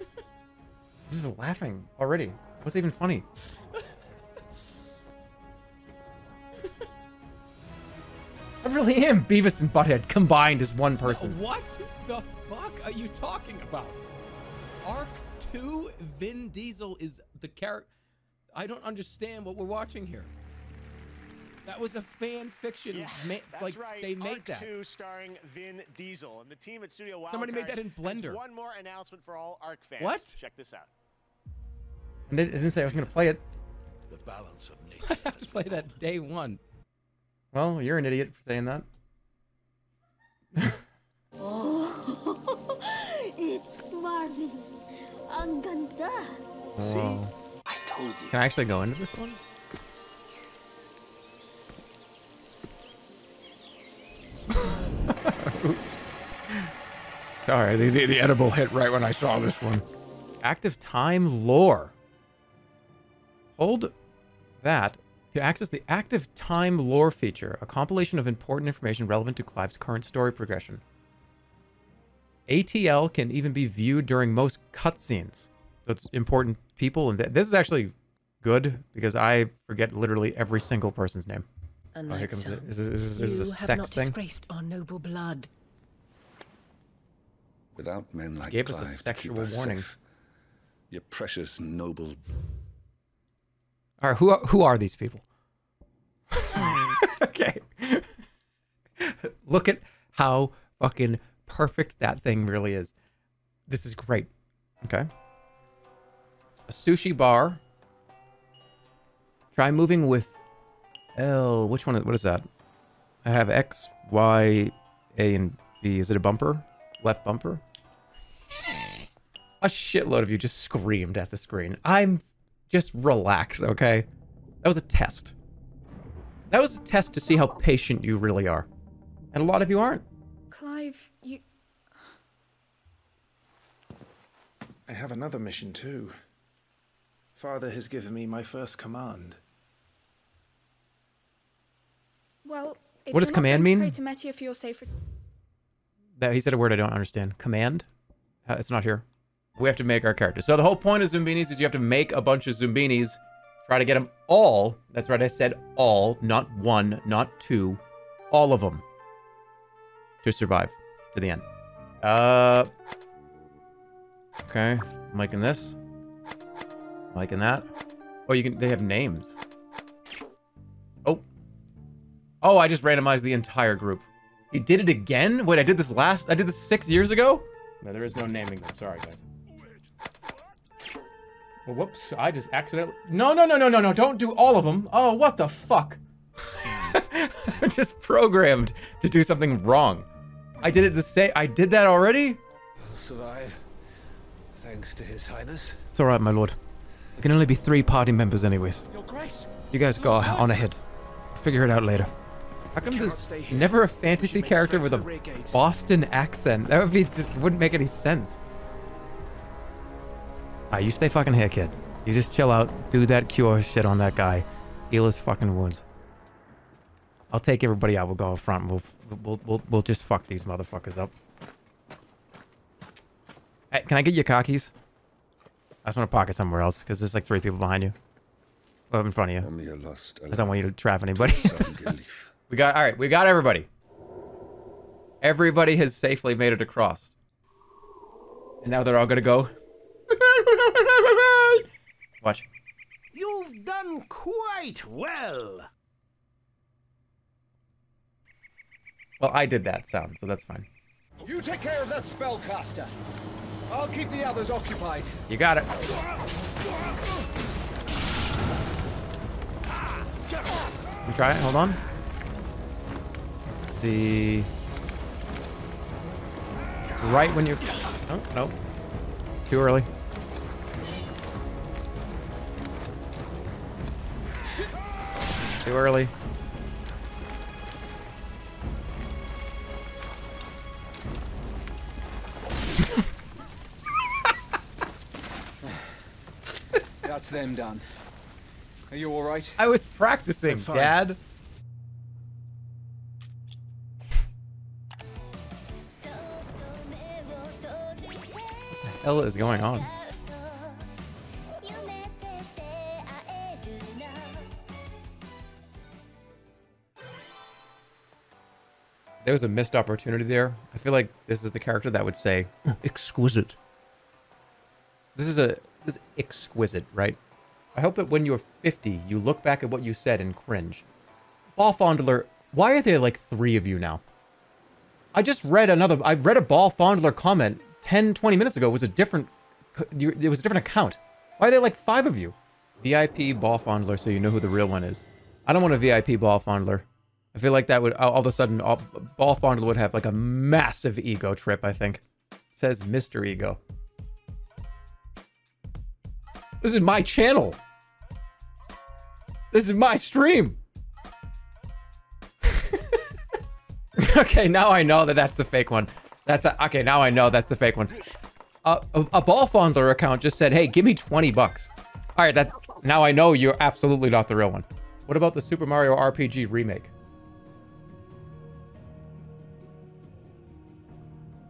I'm just laughing already. What's even funny? I really am Beavis and Butthead combined as one person. What the fuck are you talking about? Arc 2, Vin Diesel is the character. I don't understand what we're watching here. That was a fan fiction. Yeah, that's like, right. They made Arc that. 2 starring Vin Diesel and the team at Studio Wild. Somebody made that in Blender. One more announcement for all Arc fans. What? Check this out. I didn't say I was going to play it. The balance of nature. I have to play that day one. Well, you're an idiot for saying that. Oh, it's marvelous. Ang ganda. See? I told you. Can I actually go into this one? Oops. Sorry, the edible hit right when I saw this one. Active time lore. Hold that to access the active time lore feature, a compilation of important information relevant to Clive's current story progression. ATL can even be viewed during most cutscenes. That's important people, and this is actually good because I forget literally every single person's name. Oh, here comes it. Is this a sex thing? Disgraced our noble blood. Without men like Clive us a sexual warning. Safe, your precious noble. All right, who are these people? Okay. Look at how fucking perfect that thing really is. This is great. Okay. A sushi bar. Try moving with L. Which one? What is that? I have X, Y, A, and B. Is it a bumper? Left bumper? A shitload of you just screamed at the screen. I'm just relax, okay? That was a test. That was a test to see how patient you really are. And a lot of you aren't. Clive, you... I have another mission too. Father has given me my first command. Well, what does command mean? For your safe... That he said a word I don't understand. Command? It's not here. We have to make our characters. So the whole point of Zoombinis is you have to make a bunch of Zoombinis. Try to get them all. That's right, I said all. Not one, not two. All of them. To survive. To the end. Okay. I'm liking this. I'm liking that. Oh, you can... They have names. Oh. Oh, I just randomized the entire group. He did it again? Wait, I did this last... I did this 6 years ago? No, there is no naming them. Sorry, guys. Well, whoops, I just accidentally... No, don't do all of them. Oh, what the fuck? I'm just programmed to do something wrong. I did it the same... I did that already? I'll survive. Thanks to His Highness. It's alright, my lord. There can only be 3 party members anyways. Your Grace. You guys go on ahead. Figure it out later. How come there's never a fantasy character with a Boston accent? That would be just wouldn't make any sense. Alright, you stay fucking here, kid. You just chill out, do that cure shit on that guy, heal his fucking wounds. I'll take everybody out. We'll go up front. We'll just fuck these motherfuckers up. Hey, can I get your car keys? I just want to park it somewhere else because there's like 3 people behind you, in front of you. I don't want you to trap anybody. We got, all right, we got everybody. Everybody has safely made it across. And now they're all gonna go. Watch. You've done quite well. Well, I did that sound, so that's fine. You take care of that spellcaster. I'll keep the others occupied. You got it. Can we try it? Hold on. Let's see. Right when you're... Oh, no. Too early. Too early. That's them done. Are you all right? I was practicing, Dad. What is going on? There was a missed opportunity there. I feel like this is the character that would say exquisite. This is exquisite, right? I hope that when you're 50, you look back at what you said and cringe. Ball fondler. Why are there like three of you now? I just read another. I read a ball fondler comment 10, 20 minutes ago. It was a different. It was a different account. Why are there like five of you? VIP ball fondler, so you know who the real one is. I don't want a VIP ball fondler. I feel like that would all of a sudden ball fondler would have like a massive ego trip. I think it says Mr. Ego. This is my channel. This is my stream. Okay, now I know that that's the fake one. Okay, now I know that's the fake one. A ball fondler account just said, hey, give me 20 bucks. All right, that's, now I know you're absolutely not the real one. What about the Super Mario RPG remake?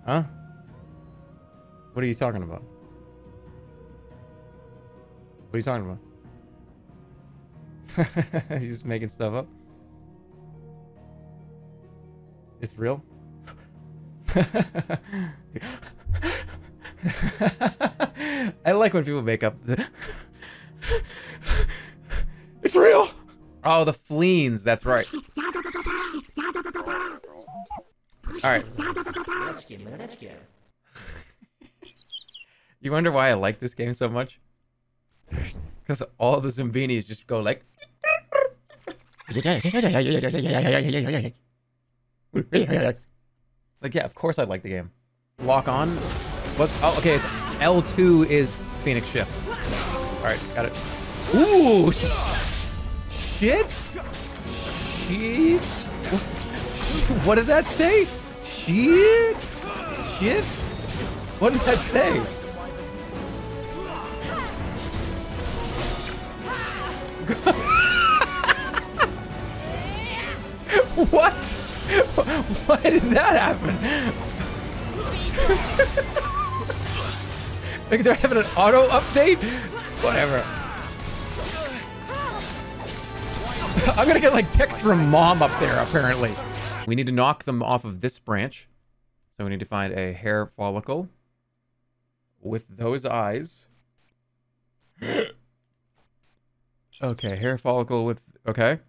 Huh? What are you talking about? What are you talking about? He's making stuff up. It's real? I like when people make up the... It's real! Oh, the fleens, that's right. Alright. You wonder why I like this game so much? Because all the Zoombinis just go like... Like, yeah, of course I like the game. Lock on. What? Oh, okay, it's L2 is Phoenix Shift. Alright, got it. Ooh! Shit? Shit? What did that say? Shit? Shit? What did that say? What? Why did that happen? Like they're having an auto update? Whatever. I'm gonna get like texts from mom up there, apparently. We need to knock them off of this branch. So we need to find a hair follicle with those eyes. Okay, hair follicle with, okay.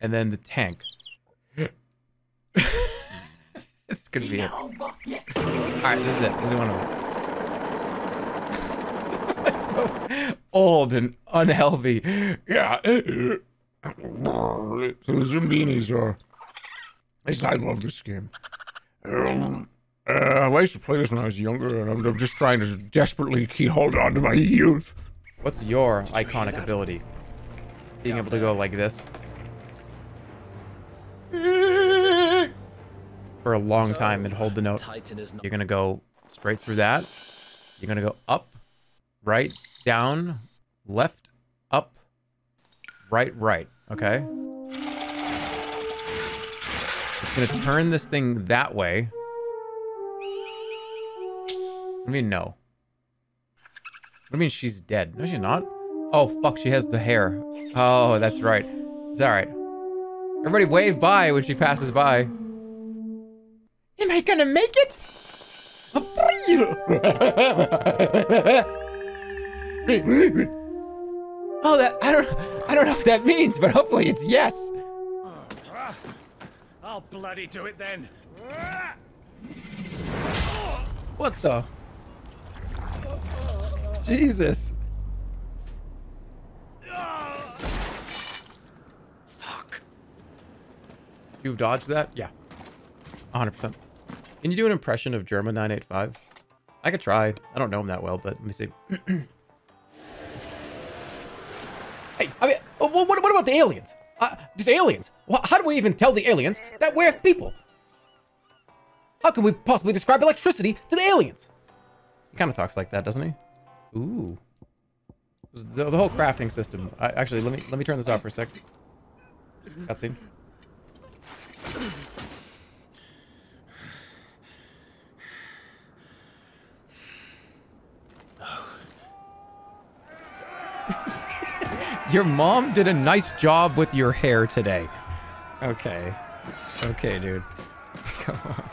And then the tank. This could be it. Alright, this is it. This is one of them. That's so old and unhealthy. Yeah. So the Zoombinis are... I love this game. I used to play this when I was younger, and I'm just trying to desperately keep hold on to my youth. What's your iconic ability? Being able to go like this. For a long time and hold the note. You're gonna go straight through that. You're gonna go up, right, down, left, up, right, right. Okay. It's gonna turn this thing that way. What do you mean no? What do you mean she's dead? No, she's not. Oh fuck, she has the hair. Oh, that's right. It's all right. Everybody wave by when she passes by. Am I gonna make it? Oh, that I don't know what that means, but hopefully it's yes. I'll bloody do it then. What the? Jesus. You've dodged that? Yeah. 100%. Can you do an impression of Germa985? I could try. I don't know him that well, but let me see. Hey, I mean, what about the aliens? Just aliens. How do we even tell the aliens that we're people? How can we possibly describe electricity to the aliens? He kind of talks like that, doesn't he? Ooh. The whole crafting system. Actually, let me turn this off for a sec. Cutscene. Your mom did a nice job with your hair today. Okay. Okay, dude. Come on.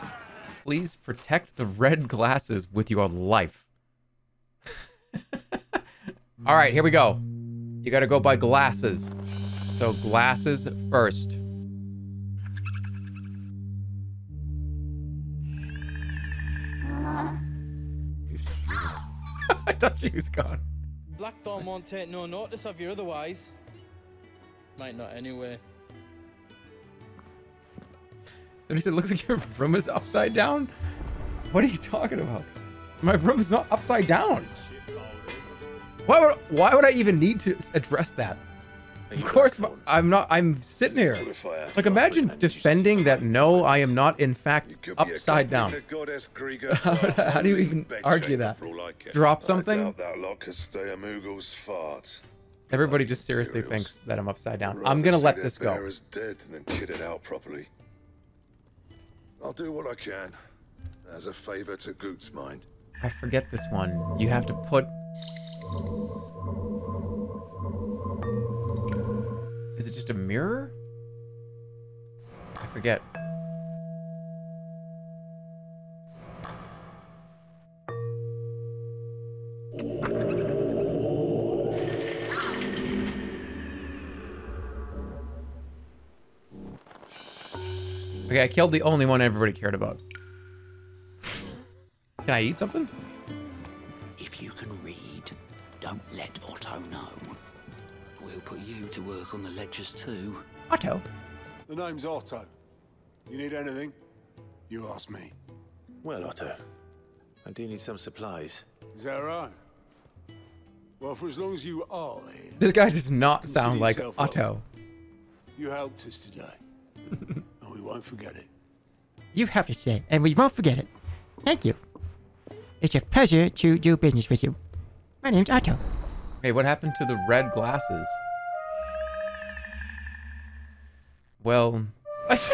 Please protect the red glasses with your life. All right, here we go. You gotta go by glasses. So glasses first. thought she was gone. Black Thorn won't take no notice of you otherwise. Might not anyway. Somebody said, looks like your room is upside down. What are you talking about? My room is not upside down. Why would I even need to address that? Of course, I'm not. I'm sitting here. Like, imagine defending that. No, I am not. In fact, upside down. How do you even argue that? Drop something? Everybody just seriously thinks that I'm upside down. I'm gonna let this go. I'll do what I can, as a favor to Goot's mind. I forget this one. You have to put. Is it just a mirror? I forget. Okay, I killed the only one everybody cared about. Can I eat something? If you can read, don't let Otto know. We'll put you to work on the ledgers too. Otto? The name's Otto. You need anything? You ask me. Well, Otto, I do need some supplies. Is that right? Well, for as long as you are here... This guy does not sound like Otto. You helped us today. And we won't forget it. You helped us today, and we won't forget it. Thank you. It's a pleasure to do business with you. My name's Otto. Hey, what happened to the red glasses? Well... I've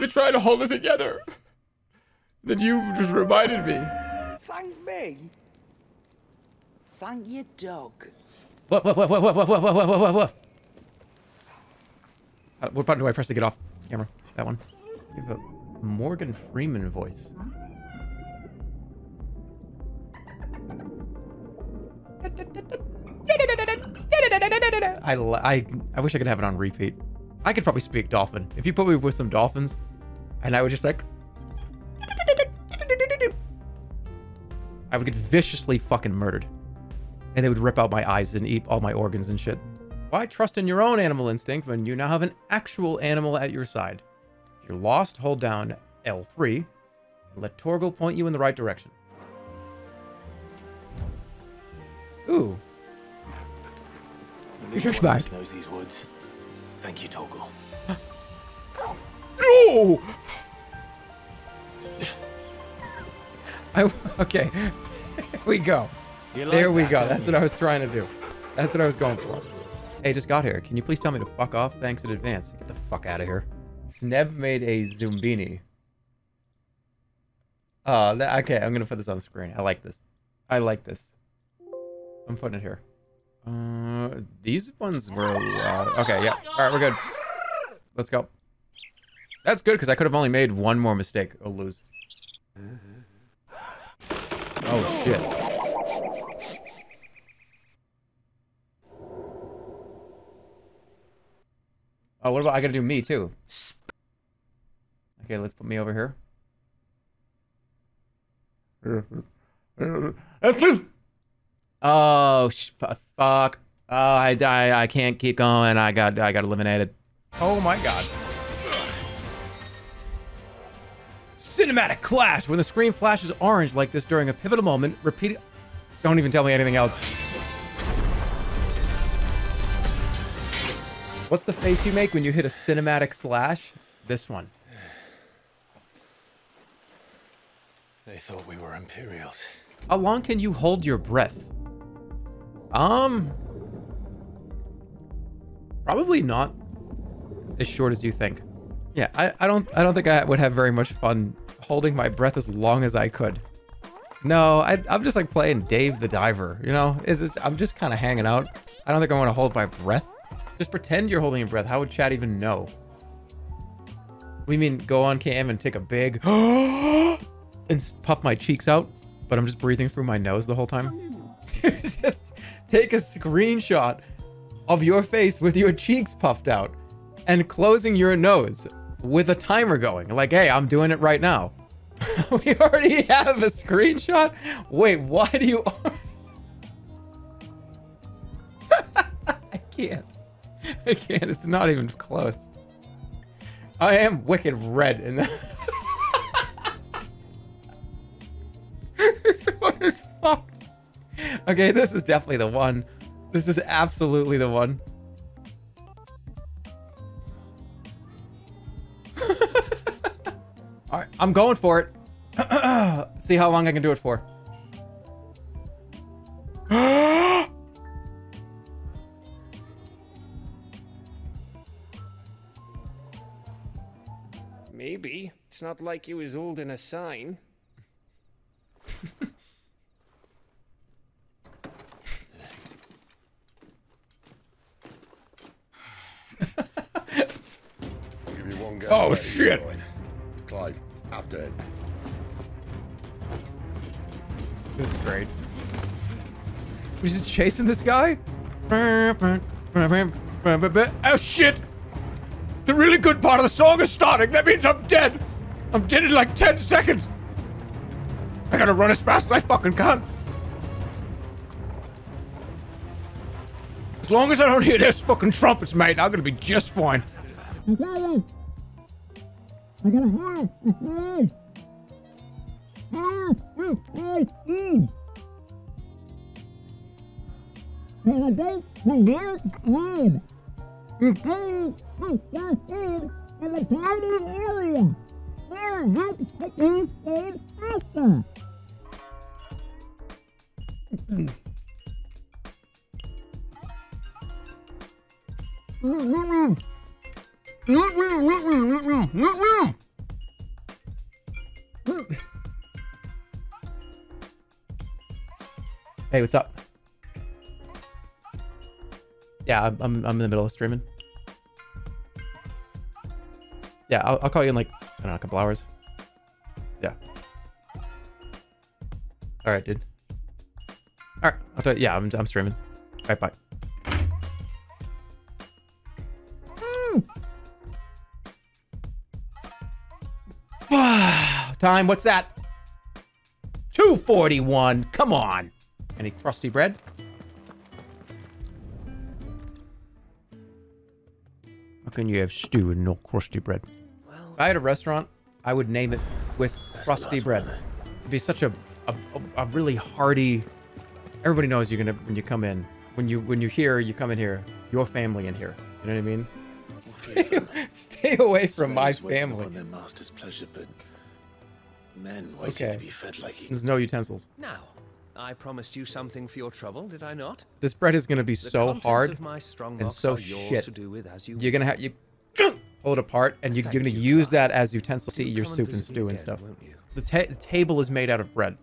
been trying to hold it together. Then you just reminded me. Thank me. Thank your dog. Woof, woof, woof, woof, woof, woof, woof, woof, woof, woof. What button do I press to get off camera? That one. You have a Morgan Freeman voice. I wish I could have it on repeat. I could probably speak dolphin. If you put me with some dolphins, and I would just like... I would get viciously fucking murdered. And they would rip out my eyes and eat all my organs and shit. Why trust in your own animal instinct when you now have an actual animal at your side? If you're lost, hold down L3 and let Torgel point you in the right direction. Ooh. Knows these woods. Thank you, Torgel. No! Okay. Here we go. There we go. That's what I was trying to do. That's what I was going for. Hey, just got here. Can you please tell me to fuck off? Thanks in advance. Get the fuck out of here. Sneb made a Zoombini. Okay, I'm gonna put this on the screen. I like this. I like this. I'm putting it here. These ones were loud. Okay, yeah. All right, we're good. Let's go. That's good, because I could have only made one more mistake or lose. Oh, shit. Oh, what about... I gotta do me, too. Okay, let's put me over here. Oh, fuck. Oh, I can't keep going. I got eliminated. Oh my god. Cinematic clash. When the screen flashes orange like this during a pivotal moment, repeat it. Don't even tell me anything else. What's the face you make when you hit a cinematic slash? This one. They thought we were Imperials. How long can you hold your breath? Probably not as short as you think. Yeah, I don't think I would have very much fun holding my breath as long as I could. No, I'm just like playing Dave the Diver, you know? I'm just kind of hanging out. I don't think I want to hold my breath. Just pretend you're holding your breath. How would chat even know? We mean go on cam and take a big and puff my cheeks out, but I'm just breathing through my nose the whole time. Just take a screenshot of your face with your cheeks puffed out and closing your nose with a timer going. Like, hey, I'm doing it right now. We already have a screenshot? Wait, why do you... I can't. I can't. It's not even close. I am wicked red in that. This one is fucked. Okay, this is definitely the one. This is absolutely the one. Alright, I'm going for it. Let's see how long I can do it for. Maybe. It's not like he was holding a sign. Give me one guess. Oh shit! Clive, after it. This is great. We're just chasing this guy? Oh shit! The really good part of the song is starting. That means I'm dead. I'm dead in like 10 seconds. I gotta run as fast as I fucking can. As long as I don't hear those fucking trumpets, mate, I'm gonna be just fine. I got it. I gotta hide. Hey, what's up? Yeah, I'm in the middle of streaming. Yeah, I'll call you in like, I don't know, a couple hours. Yeah. All right, dude. All right, I'll tell you. Yeah, I'm streaming. All right, bye. Time, what's that? 2:41, come on. Any crusty bread? How can you have stew and no crusty bread? Well, if I had a restaurant, I would name it With Crusty Bread. One. It'd be such a really hearty. Everybody knows you're gonna when you come in. When you come in here, your family in here. You know what I mean? Stay away from my family. On their master's pleasure, but men waiting to be fed like he... There's no utensils. Now, I promised you something for your trouble, did I not? This bread is going to be so hard and so shit. You're going to have... You pull it apart and you're going to use that as utensils to eat your soup and stew and stuff. The table is made out of bread.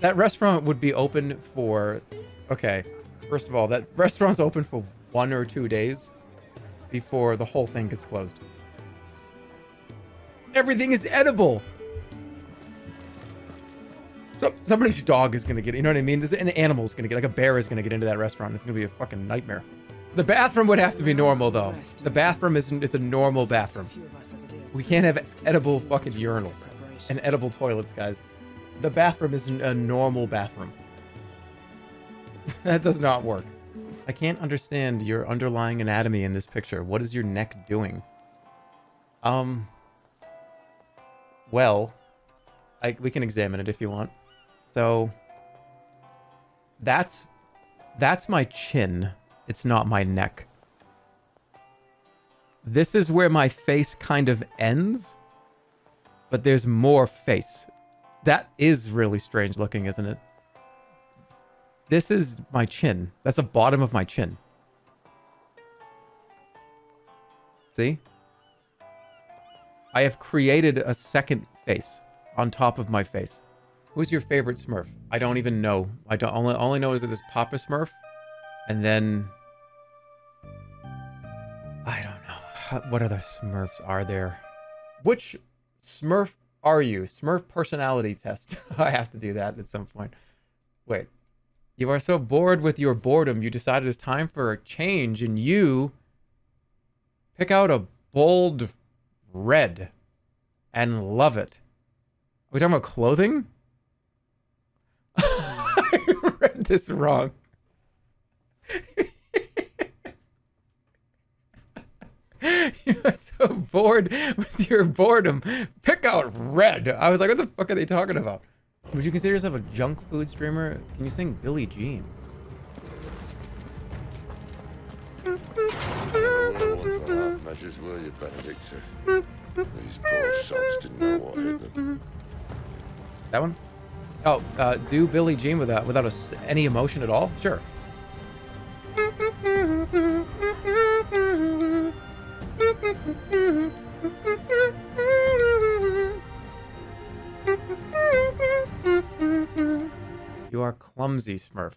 That restaurant would be open for... Okay, first of all, that restaurant's open for 1 or 2 days before the whole thing gets closed. Everything is edible. So somebody's dog is gonna get, you know what I mean? There's an animal's gonna get, like a bear is gonna get into that restaurant. It's gonna be a fucking nightmare. The bathroom would have to be normal though. The bathroom isn't, it's a normal bathroom. We can't have edible fucking urinals and edible toilets, guys. The bathroom isn't a normal bathroom. That does not work. I can't understand your underlying anatomy in this picture. What is your neck doing? Well, we can examine it if you want. So that's my chin. It's not my neck. This is where my face kind of ends, but there's more face. That is really strange looking, isn't it? This is my chin. That's the bottom of my chin. See? I have created a second face on top of my face. Who's your favorite Smurf? I don't even know. I don't only know is that there's Papa Smurf, and then I don't know what other Smurfs are there. Which Smurf are you? Smurf personality test. I have to do that at some point. Wait. You are so bored with your boredom, you decided it's time for a change, and you pick out a bold red. and love it. Are we talking about clothing? I read this wrong. You are so bored with your boredom. Pick out red. I was like, what the fuck are they talking about? Would you consider yourself a junk food streamer? Can you sing Billie Jean? Measures, will you, Benedicta? These poor sons didn't know what hit them. That one? Oh, do Billie Jean without any emotion at all? Sure. You are clumsy, Smurf.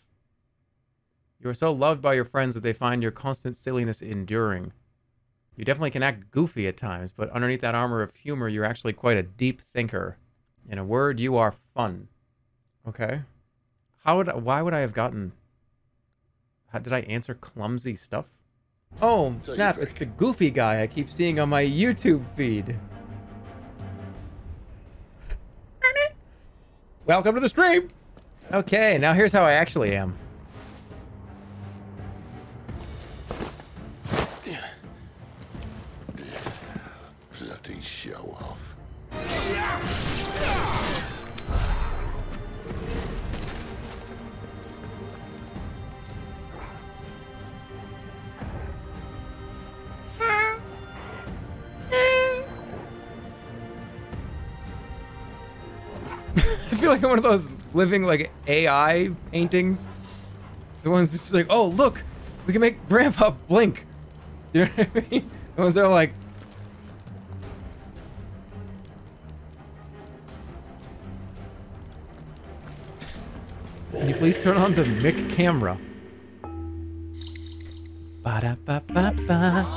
You are so loved by your friends that they find your constant silliness enduring. You definitely can act goofy at times, but underneath that armor of humor, you're actually quite a deep thinker. In a word, you are fun. Okay. Why would I have gotten... Did I answer clumsy stuff? Oh, snap, it's the goofy guy I keep seeing on my YouTube feed. Welcome to the stream! Okay, now here's how I actually am. Bloody show off. I feel like I'm one of those living like AI paintings. The ones that's just like, oh look, we can make Grandpa blink. Do you know what I mean? The ones that are like, can you please turn on the mic camera? Ba-da-ba-ba-ba.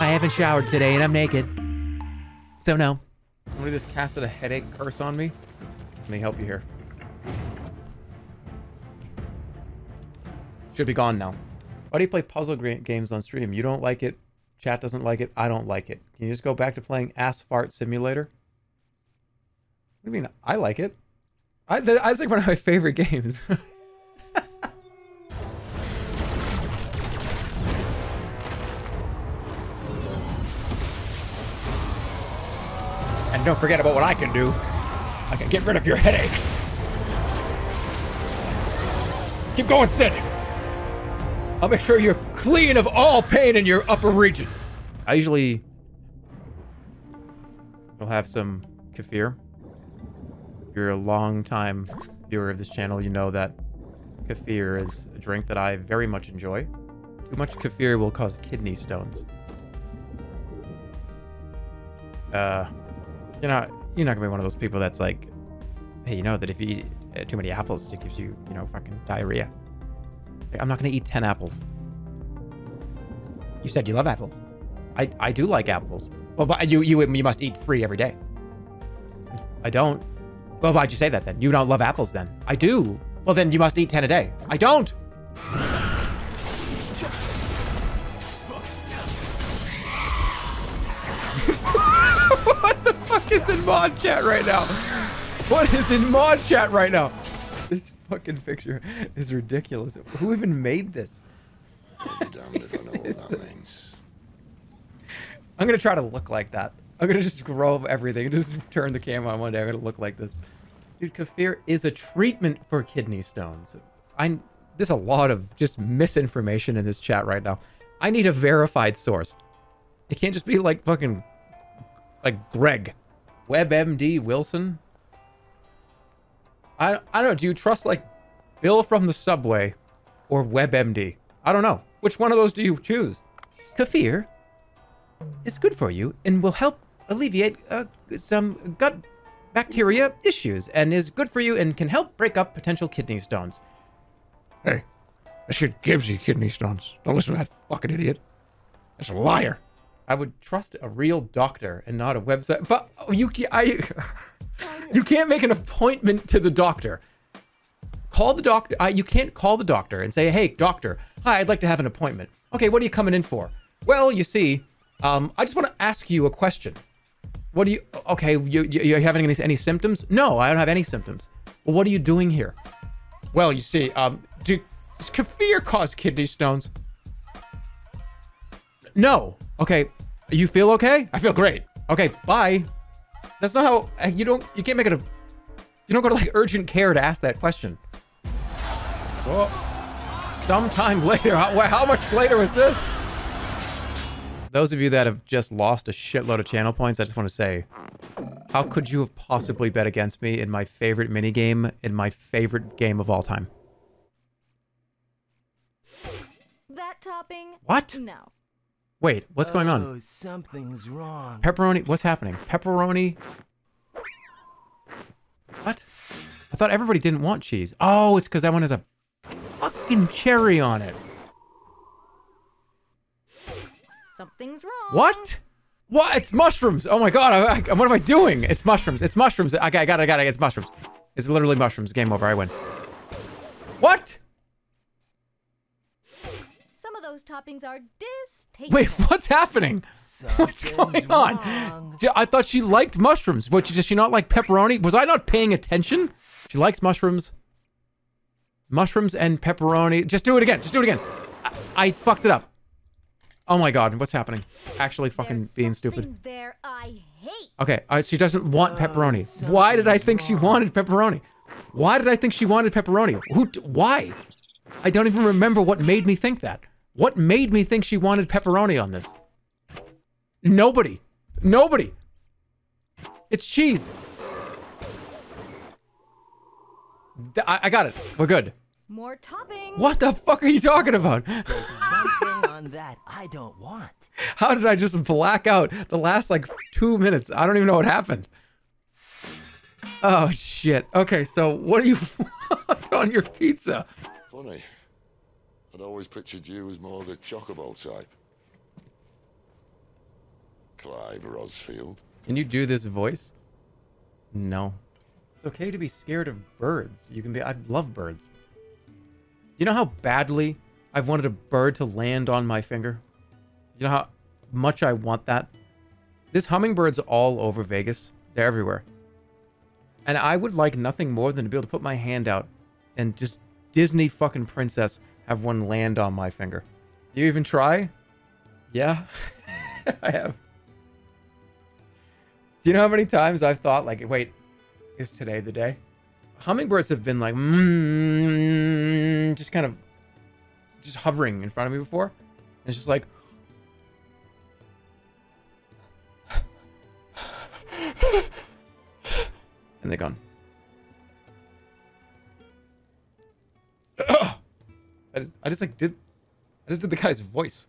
I haven't showered today and I'm naked. So no. Somebody just casted a headache curse on me. Let me help you here. Should be gone now. Why do you play puzzle games on stream? You don't like it. Chat doesn't like it. I don't like it. Can you just go back to playing Ass Fart Simulator? What do you mean? I like it. That's like one of my favorite games. And don't forget about what I can do. I can get rid of your headaches. Keep going, Sid. I'll make sure you're clean of all pain in your upper region. I usually will have some kefir. If you're a long-time viewer of this channel, you know that kefir is a drink that I very much enjoy. Too much kefir will cause kidney stones. You're not gonna be one of those people that's like, hey, you know that if you eat too many apples, it gives you, you know, fucking diarrhea. It's like, I'm not gonna eat 10 apples. You said you love apples. I do like apples. Well, but you must eat 3 every day. I don't. Well, why'd you say that then? You don't love apples then. I do. Well, then you must eat 10 a day. I don't. What the fuck is in mod chat right now? What is in mod chat right now? This fucking picture is ridiculous. Who even made this? I'm damned if I know what that means. I'm gonna try to look like that. I'm gonna just grow up everything and just turn the camera on one day. I'm gonna look like this. Dude, kefir is a treatment for kidney stones. There's a lot of just misinformation in this chat right now. I need a verified source. It can't just be like fucking like Greg. WebMD Wilson? I don't know, do you trust like Bill from the subway or WebMD? I don't know. Which one of those do you choose? Kefir is good for you and will help alleviate some gut bacteria issues and is good for you and can help break up potential kidney stones. Hey, that shit gives you kidney stones. Don't listen to that fucking idiot. That's a liar. I would trust a real doctor and not a website. But you can't make an appointment to the doctor. Call the doctor. You can't call the doctor and say, hey, doctor, hi, I'd like to have an appointment. Okay, what are you coming in for? Well, you see, I just want to ask you a question. What do you, okay, you're having any symptoms? No, I don't have any symptoms. Well, what are you doing here? Well, you see, does kefir cause kidney stones? No. Okay, you feel okay? I feel great. Okay, bye. That's not how, you can't make it a, you don't go to like urgent care to ask that question. Well, sometime later, how much later was this? Those of you that have just lost a shitload of channel points, I just want to say, how could you have possibly bet against me in my favorite minigame, in my favorite game of all time? That topping? What? No. Wait, what's going on? Oh, something's wrong. Pepperoni, what's happening? Pepperoni? What? I thought everybody didn't want cheese. Oh, it's because that one has a fucking cherry on it. Something's wrong. What? What? It's mushrooms. Oh my god. What am I doing? It's mushrooms. It's mushrooms. Okay, I got it. It's mushrooms. It's literally mushrooms. Game over. I win. What? Some of those toppings are distasteful. Wait, what's happening? What's going on? I thought she liked mushrooms. What, does she not like pepperoni? Was I not paying attention? She likes mushrooms. Mushrooms and pepperoni. Just do it again. Just do it again. I fucked it up. Oh my god, what's happening? Actually fucking being stupid. There I hate. Okay, she doesn't want pepperoni. Why did I think she wanted pepperoni? Why did I think she wanted pepperoni? Why? I don't even remember what made me think that. What made me think she wanted pepperoni on this? Nobody. Nobody. It's cheese. I got it. We're good. More toppings. What the fuck are you talking about? That I don't want. How did I just black out the last like 2 minutes? I don't even know what happened. Oh shit. Okay, so what do you want on your pizza? Funny. I'd always pictured you as more the chocobo type. Clive Rosfield. Can you do this voice? No. It's okay to be scared of birds. You can be, I love birds. You know how badly I've wanted a bird to land on my finger. You know how much I want that? There's hummingbirds all over Vegas. They're everywhere. And I would like nothing more than to be able to put my hand out and just Disney fucking princess have one land on my finger. Do you even try? Yeah. I have. Do you know how many times I've thought like, wait, is today the day? Hummingbirds have been like, just kind of just hovering in front of me before, and it's just like, and they're gone. I just did the guy's voice.